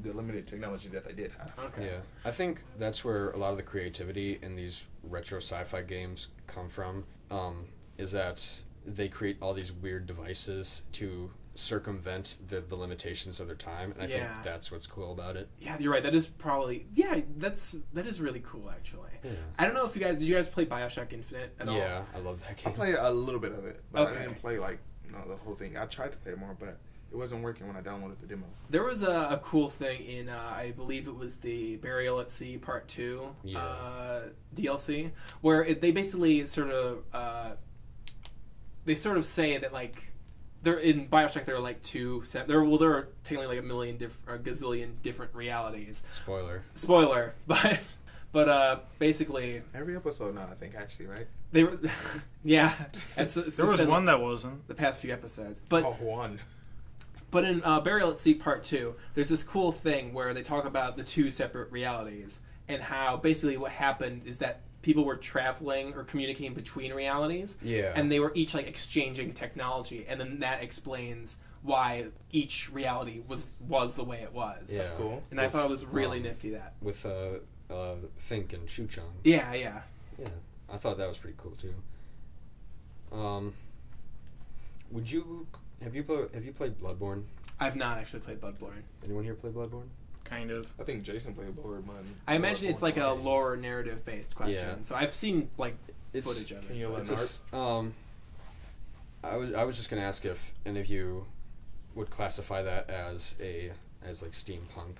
the limited technology that they did have. Okay. Yeah, I think that's where a lot of the creativity in these retro sci-fi games come from. Um, is that they create all these weird devices to circumvent the, the limitations of their time, and I yeah. think that's what's cool about it. Yeah, you're right. That is probably yeah. That's that is really cool actually. Yeah. I don't know if you guys did you guys play BioShock Infinite at yeah, all? Yeah, I love that game. I played a little bit of it, but okay. I didn't play like you know, the whole thing. I tried to play more, but. It wasn't working when I downloaded the demo. There was a, a cool thing in, uh, I believe it was the Burial at Sea Part Two yeah. uh, D L C, where it, they basically sort of uh, they sort of say that like they're in BioShock there are like two there well there are technically like a million diff or a gazillion different realities. Spoiler. Spoiler, but. But uh, basically, every episode now, I think actually, right? They were, yeah. And so, there was one that wasn't the past few episodes, but oh, one. But in uh, Burial at Sea Part Two, there's this cool thing where they talk about the two separate realities and how basically what happened is that people were traveling or communicating between realities, yeah. and they were each like exchanging technology, and then that explains why each reality was was the way it was. Yeah. That's cool. And with, I thought it was really um, nifty that with uh, uh, Fink and Shuchong. Yeah, yeah, yeah. I thought that was pretty cool too. Um, would you Have you played Have you played Bloodborne? I've not actually played Bloodborne. Anyone here play Bloodborne? Kind of. I think Jason played Bloodborne. I imagine Bloodborne it's like a lore narrative based question. Yeah. So I've seen like it's, footage of it. Can you it's just, um, I was I was just gonna ask if and if you would classify that as a as like steampunk,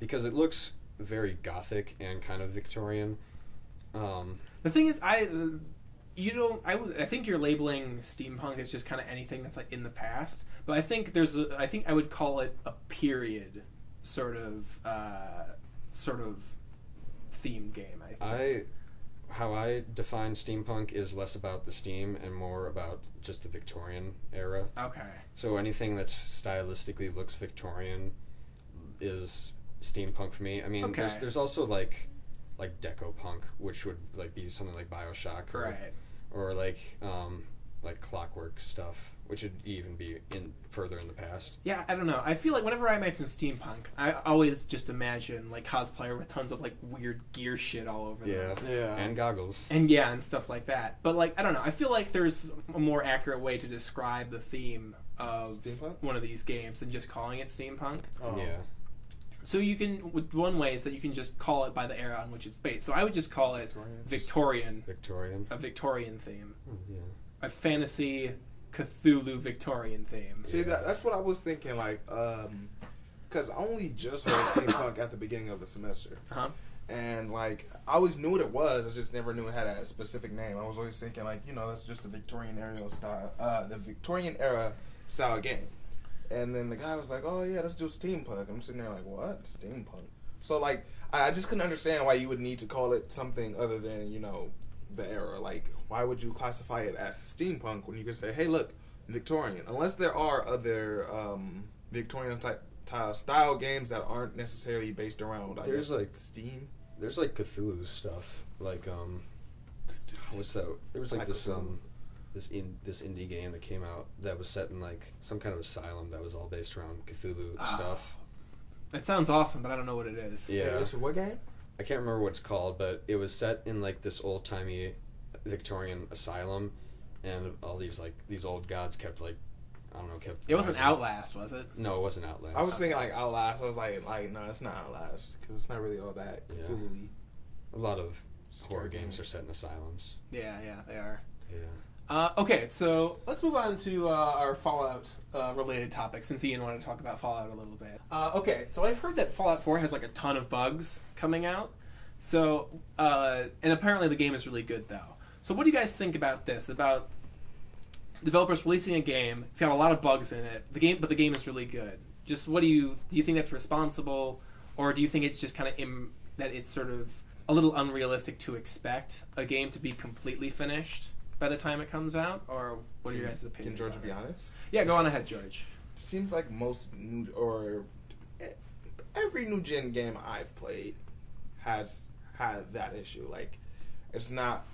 because it looks very gothic and kind of Victorian. Um, the thing is, I. Uh, You don't. I, w- I think you're labeling steampunk as just kind of anything that's like in the past. But I think there's. A, I think I would call it a period sort of, uh, sort of themed game. I think. I, how I define steampunk is less about the steam and more about just the Victorian era. Okay. So anything that stylistically looks Victorian is steampunk for me. I mean, okay. there's there's also like. like decopunk, which would like be something like Bioshock, or, right. or like um, like Clockwork stuff, which would even be in further in the past. Yeah, I don't know. I feel like whenever I imagine steampunk, I always just imagine like cosplayer with tons of like weird gear shit all over yeah. them. Yeah, and goggles. And yeah, and stuff like that. But like I don't know. I feel like there's a more accurate way to describe the theme of steampunk? One of these games than just calling it steampunk. Oh. Yeah. So you can, with one way is that you can just call it by the era on which it's based. So I would just call it Victorian. Victorian. Victorian. A Victorian theme. Mm, yeah. A fantasy Cthulhu Victorian theme. See, yeah. that, that's what I was thinking, like, because um, I only just heard steampunk at the beginning of the semester. Uh-huh. And, like, I always knew what it was. I just never knew it had a specific name. I was always thinking, like, you know, that's just the Victorian era style, uh, the Victorian era style game. And then the guy was like, oh, yeah, let's do steampunk. I'm sitting there like, what? Steampunk? So, like, I just couldn't understand why you would need to call it something other than, you know, the era. Like, why would you classify it as steampunk when you could say, hey, look, Victorian? Unless there are other um, Victorian-type style games that aren't necessarily based around, I there's guess, like steam. There's, like, Cthulhu stuff. Like, um, what's that? There was, like, like this, Cthulhu. um... This in this indie game that came out that was set in like some kind of asylum that was all based around Cthulhu oh. stuff. That sounds awesome, but I don't know what it is. Yeah, hey, what game? I can't remember what it's called, but it was set in like this old timey Victorian asylum, and all these like these old gods kept like I don't know kept. It wasn't Outlast, was it? No, it wasn't Outlast. I was thinking like Outlast. I was like like no, it's not Outlast because it's not really all that Cthulhu-y. Yeah. A lot of Scary horror games are set in asylums. Yeah, yeah, they are. Yeah. Uh, okay, so let's move on to uh, our Fallout-related uh, topic, since Ian wanted to talk about Fallout a little bit. Uh, okay, so I've heard that Fallout four has, like, a ton of bugs coming out. So, uh, and apparently the game is really good, though. So what do you guys think about this, about developers releasing a game, it's got a lot of bugs in it, the game, but the game is really good. Just what do you, do you think that's responsible, or do you think it's just kind of, im- that it's sort of a little unrealistic to expect a game to be completely finished by the time it comes out, or what are your guys' opinions? Can George be honest? Yeah, go on ahead, George. It seems like most new or every new gen game I've played has had that issue. Like, it's not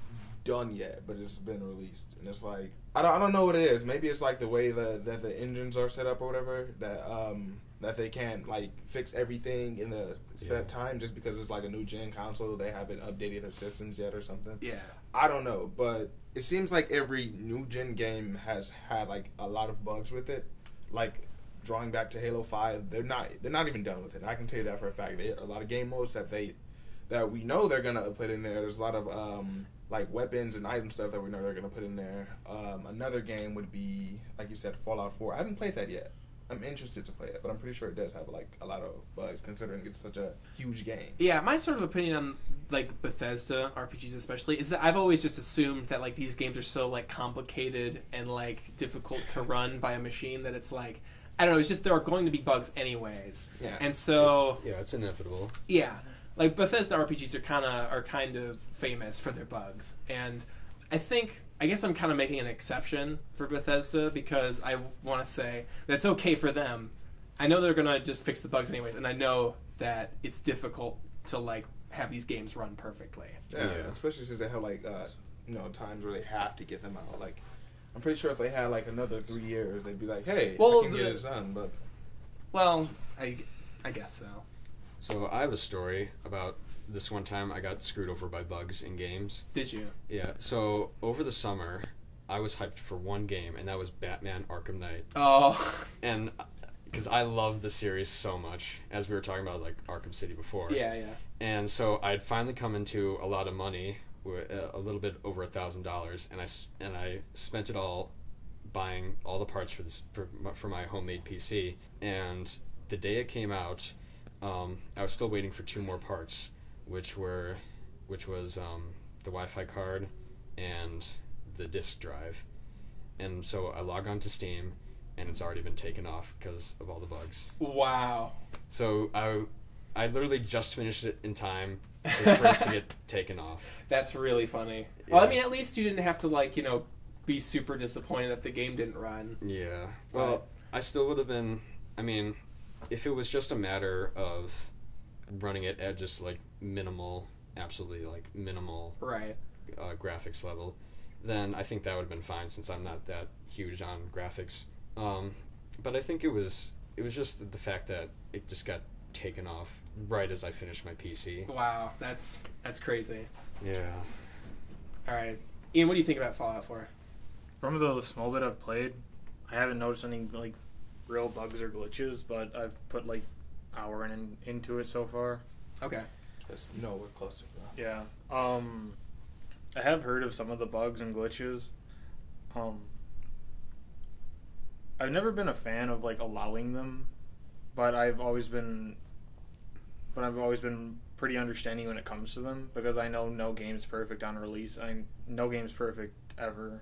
done yet, but it's been released, and it's like I don't I don't know what it is. Maybe it's like the way that that the engines are set up or whatever that um that they can't like fix everything in the set yeah. time just because it's like a new gen console. They haven't updated their systems yet or something. Yeah, I don't know, but. It seems like every new-gen game has had, like, a lot of bugs with it. Like, drawing back to Halo five, they're not they're not even done with it. I can tell you that for a fact. They, a lot of game modes that they that we know they're going to put in there. There's a lot of, um, like, weapons and item stuff that we know they're going to put in there. Um, another game would be, like you said, Fallout four. I haven't played that yet. I'm interested to play it, but I'm pretty sure it does have, like, a lot of bugs, considering it's such a huge game. Yeah, my sort of opinion on, like, Bethesda R P Gs especially, is that I've always just assumed that, like, these games are so, like, complicated and, like, difficult to run by a machine that it's, like, I don't know, it's just there are going to be bugs anyways. Yeah. And so... It's, yeah, it's inevitable. Yeah. Like, Bethesda R P Gs are kind of are kind of famous for their bugs. And I think... I guess I'm kind of making an exception for Bethesda because I want to say that it's okay for them. I know they're going to just fix the bugs anyways, and I know that it's difficult to, like, have these games run perfectly. Yeah, yeah. Especially since they have, like, uh, you know, times where they have to get them out. Like, I'm pretty sure if they had, like, another three years, they'd be like, hey, well, I can the, get it done, but... Well, I, I guess so. So I have a story about... This one time I got screwed over by bugs in games. Did you? Yeah. So over the summer, I was hyped for one game, and that was Batman Arkham Knight. Oh. And because I love the series so much, as we were talking about, like, Arkham City before. Yeah, yeah. And so I'd finally come into a lot of money, a little bit over a thousand dollars, and I, and I spent it all buying all the parts for this for, for my homemade P C. And the day it came out, um, I was still waiting for two more parts, which were, which was um, the Wi-Fi card and the disk drive. And so I log on to Steam, and it's already been taken off because of all the bugs. Wow. So I, I literally just finished it in time to, for it to get taken off. That's really funny. Yeah. Well, I mean, at least you didn't have to, like, you know, be super disappointed that the game didn't run. Yeah. Well, but I still would have been, I mean, if it was just a matter of running it at just, like, minimal, absolutely, like, minimal right. uh, graphics level, then I think that would have been fine, since I'm not that huge on graphics. Um, but I think it was it was just the, the fact that it just got taken off right as I finished my P C. Wow, that's that's crazy. Yeah. All right, Ian, what do you think about Fallout four? From the small bit I've played, I haven't noticed any like real bugs or glitches, but I've put like an hour in, into it so far. Okay. That's nowhere close to that. Yeah. Um, I have heard of some of the bugs and glitches. Um, I've never been a fan of like allowing them, but I've always been, but I've always been pretty understanding when it comes to them, because I know no game's perfect on release. I no game's perfect ever.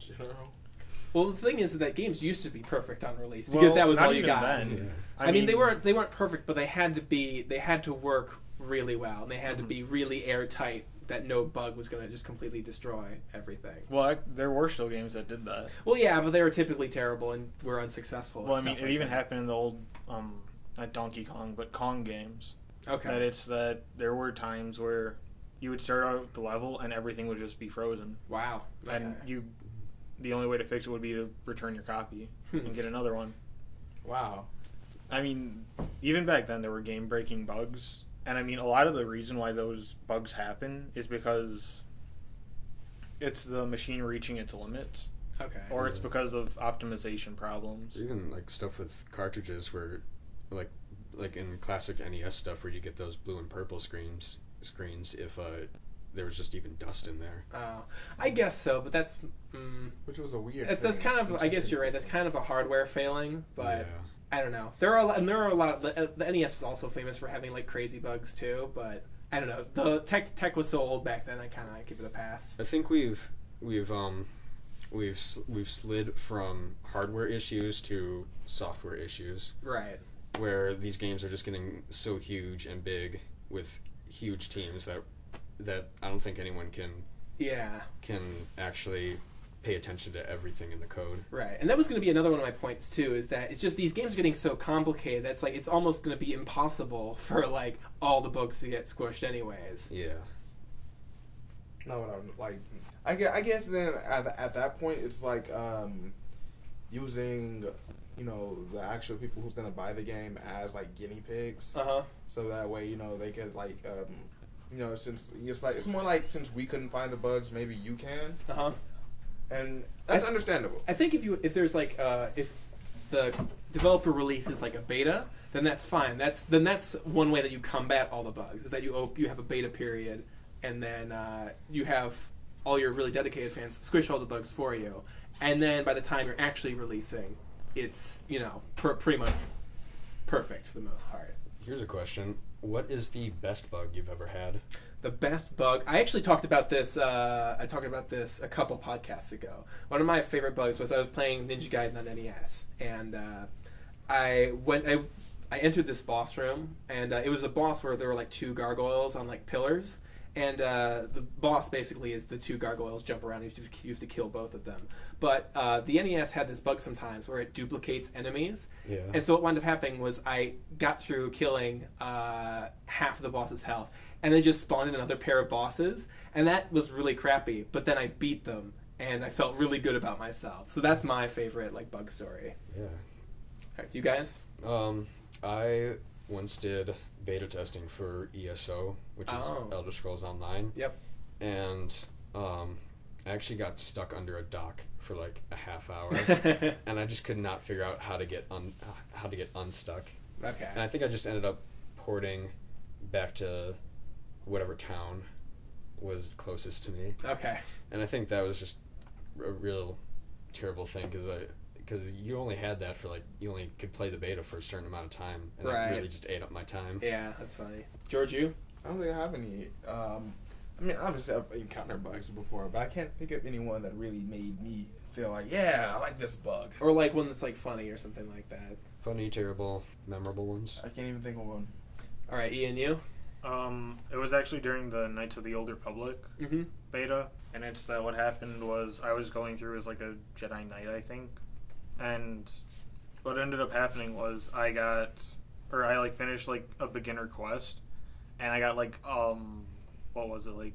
In general. Well, the thing is that games used to be perfect on release because well, that was all you got. Then. Yeah. I, I mean, mean, they weren't they weren't perfect, but they had to be. They had to work really well, and they had mm-hmm. to be really airtight. That no bug was going to just completely destroy everything. Well, I, there were still games that did that. Well, yeah, but they were typically terrible and were unsuccessful. Well, I mean, like it that. even happened in the old, um, not Donkey Kong, but Kong games. Okay. That it's that there were times where you would start out the level and everything would just be frozen. Wow. And okay. you, the only way to fix it would be to return your copy and get another one. Wow. I mean, even back then there were game-breaking bugs. And, I mean, a lot of the reason why those bugs happen is because it's the machine reaching its limits. Okay. Or yeah. it's because of optimization problems. Even, like, stuff with cartridges where, like, like in classic N E S stuff where you get those blue and purple screens, screens if uh, there was just even dust in there. Oh. I guess so, but that's... Mm, Which was a weird that's, that's kind of... I guess you're right. That's kind of a hardware failing, but... Yeah. I don't know. There are a lot, and there are a lot. Of, the, the N E S was also famous for having like crazy bugs too, but I don't know. The tech tech was so old back then. I kind of give it a pass. I think we've we've um we've we've slid from hardware issues to software issues, right? Where these games are just getting so huge and big with huge teams that that I don't think anyone can yeah can actually. Pay attention to everything in the code. Right. And that was going to be another one of my points too, is that it's just these games are getting so complicated that's like it's almost going to be impossible for like all the bugs to get squished anyways. Yeah. Not what I would like. I guess, I guess then at, at that point it's like um, using, you know, the actual people who's going to buy the game as like guinea pigs. Uh-huh. So that way, you know, they could like um, you know, since it's like it's more like since we couldn't find the bugs, maybe you can. Uh-huh. And that's I th understandable. I think if you if there's like uh, if the developer releases like a beta, then that's fine. That's then that's one way that you combat all the bugs is that you op you have a beta period, and then uh, you have all your really dedicated fans squish all the bugs for you, and then by the time you're actually releasing, it's you know pr pretty much perfect for the most part. Here's a question: what is the best bug you've ever had? The best bug. I actually talked about this. Uh, I talked about this a couple podcasts ago. One of my favorite bugs was I was playing Ninja Gaiden on N E S, and uh, I went. I, I entered this boss room, and uh, it was a boss where there were like two gargoyles on like pillars, and uh, the boss basically is the two gargoyles jump around. And you, have to, you have to kill both of them. But uh, the N E S had this bug sometimes where it duplicates enemies, yeah. and so what wound up happening was I got through killing uh, half of the boss's health. And they just spawned in another pair of bosses, and that was really crappy. But then I beat them, and I felt really good about myself. So that's my favorite like bug story. Yeah. All right, you guys? Um, I once did beta testing for E S O, which oh. is Elder Scrolls Online. Yep. And um, I actually got stuck under a dock for like a half hour, and I just could not figure out how to get un how to get unstuck. Okay. And I think I just ended up porting back to whatever town was closest to me. Okay. And I think that was just a real terrible thing, because I because you only had that for like you only could play the beta for a certain amount of time, and right. that really just ate up my time. Yeah, that's funny. George, you? I don't think I have any. Um, I mean, obviously I've encountered bugs before, but I can't think of anyone that really made me feel like, yeah, I like this bug. Or like one that's like funny or something like that. Funny, terrible, memorable ones. I can't even think of one. All right, Ian, you? Um, it was actually during the Knights of the Old Republic mm-hmm. beta, and it's that what happened was I was going through as like a Jedi Knight, I think, and what ended up happening was I got, or I like finished like a beginner quest, and I got like, um, what was it, like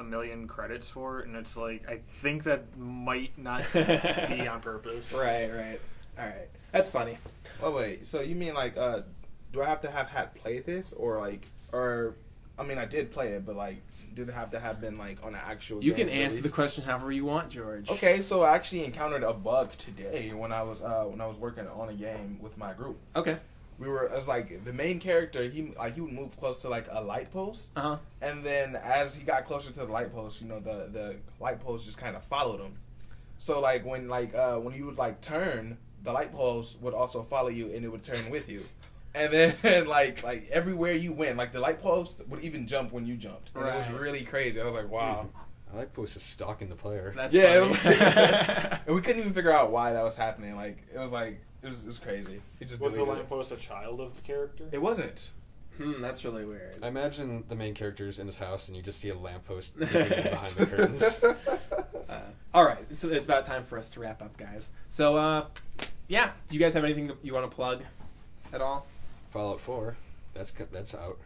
a million credits for it, and it's like, I think that might not be on purpose. Right, right. All right. That's funny. Oh, wait, so you mean like, uh, do I have to have had play this, or like... Or, I mean, I did play it, but, like, did it have to have been, like, on an actual You game can answer the question however you want, George. Okay, so I actually encountered a bug today when I was uh, when I was working on a game with my group. Okay. We were, it was, like, the main character, he like he would move close to, like, a light post. Uh-huh. And then as he got closer to the light post, you know, the, the light post just kind of followed him. So, like, when, like, uh, when you would, like, turn, the light post would also follow you, and it would turn with you. And then, like, like everywhere you went, like, the light post would even jump when you jumped. And right. It was really crazy. I was like, wow. The light post is stalking the player. That's yeah, it was like, and we couldn't even figure out why that was happening. Like, it was like, it was, it was crazy. It just was the light post a child of the character? It wasn't. Hmm, that's really weird. I imagine the main character's in his house, and you just see a lamppost behind the curtains. Uh, all right, so it's about time for us to wrap up, guys. So, uh, yeah, do you guys have anything you want to plug at all? Fallout Four, that's that's out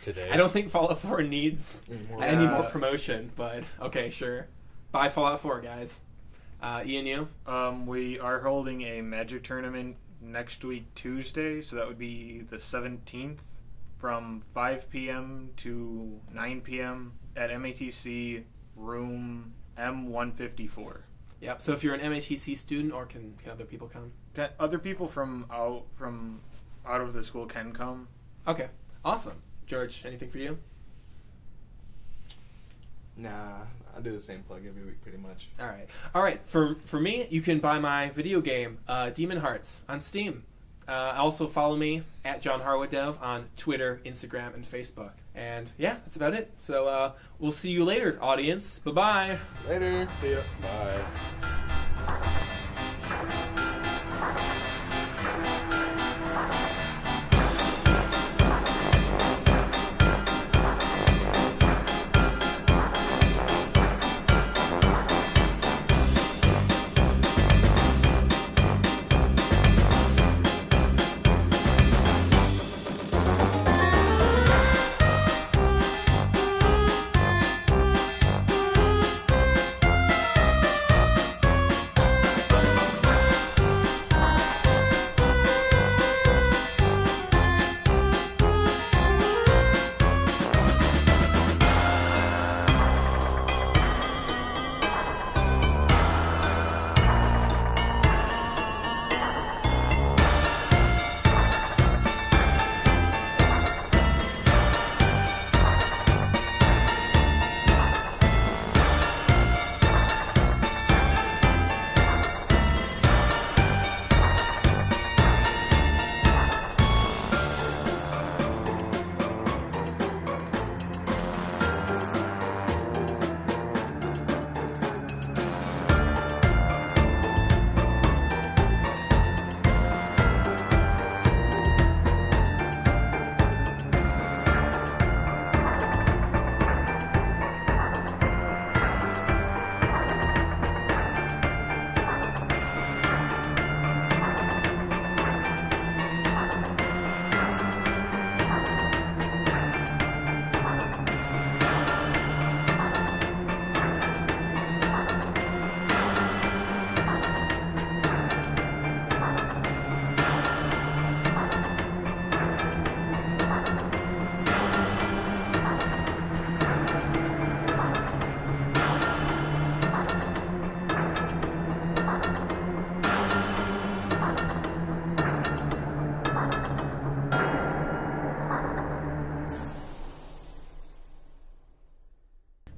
today. I don't think Fallout Four needs anymore. any uh, more promotion, but okay, sure. Buy Fallout Four, guys. Uh, Ian, you? Um, we are holding a Magic tournament next week, Tuesday, so that would be the seventeenth, from five P M to nine P M at M A T C room M one fifty-four. Yep. So if you're an M A T C student, or can can other people come? Can other people from out from out of the school can come. Okay. Awesome. George, anything for you? Nah, I do the same plug every week pretty much. All right. All right. For for me, you can buy my video game, uh, Demon Hearts, on Steam. Uh, also follow me at John Harwood Dev on Twitter, Instagram, and Facebook. And yeah, that's about it. So uh, we'll see you later, audience. Bye-bye. Later. See ya. Bye.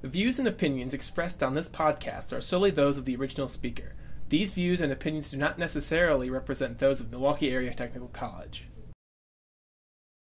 The views and opinions expressed on this podcast are solely those of the original speaker. These views and opinions do not necessarily represent those of Milwaukee Area Technical College.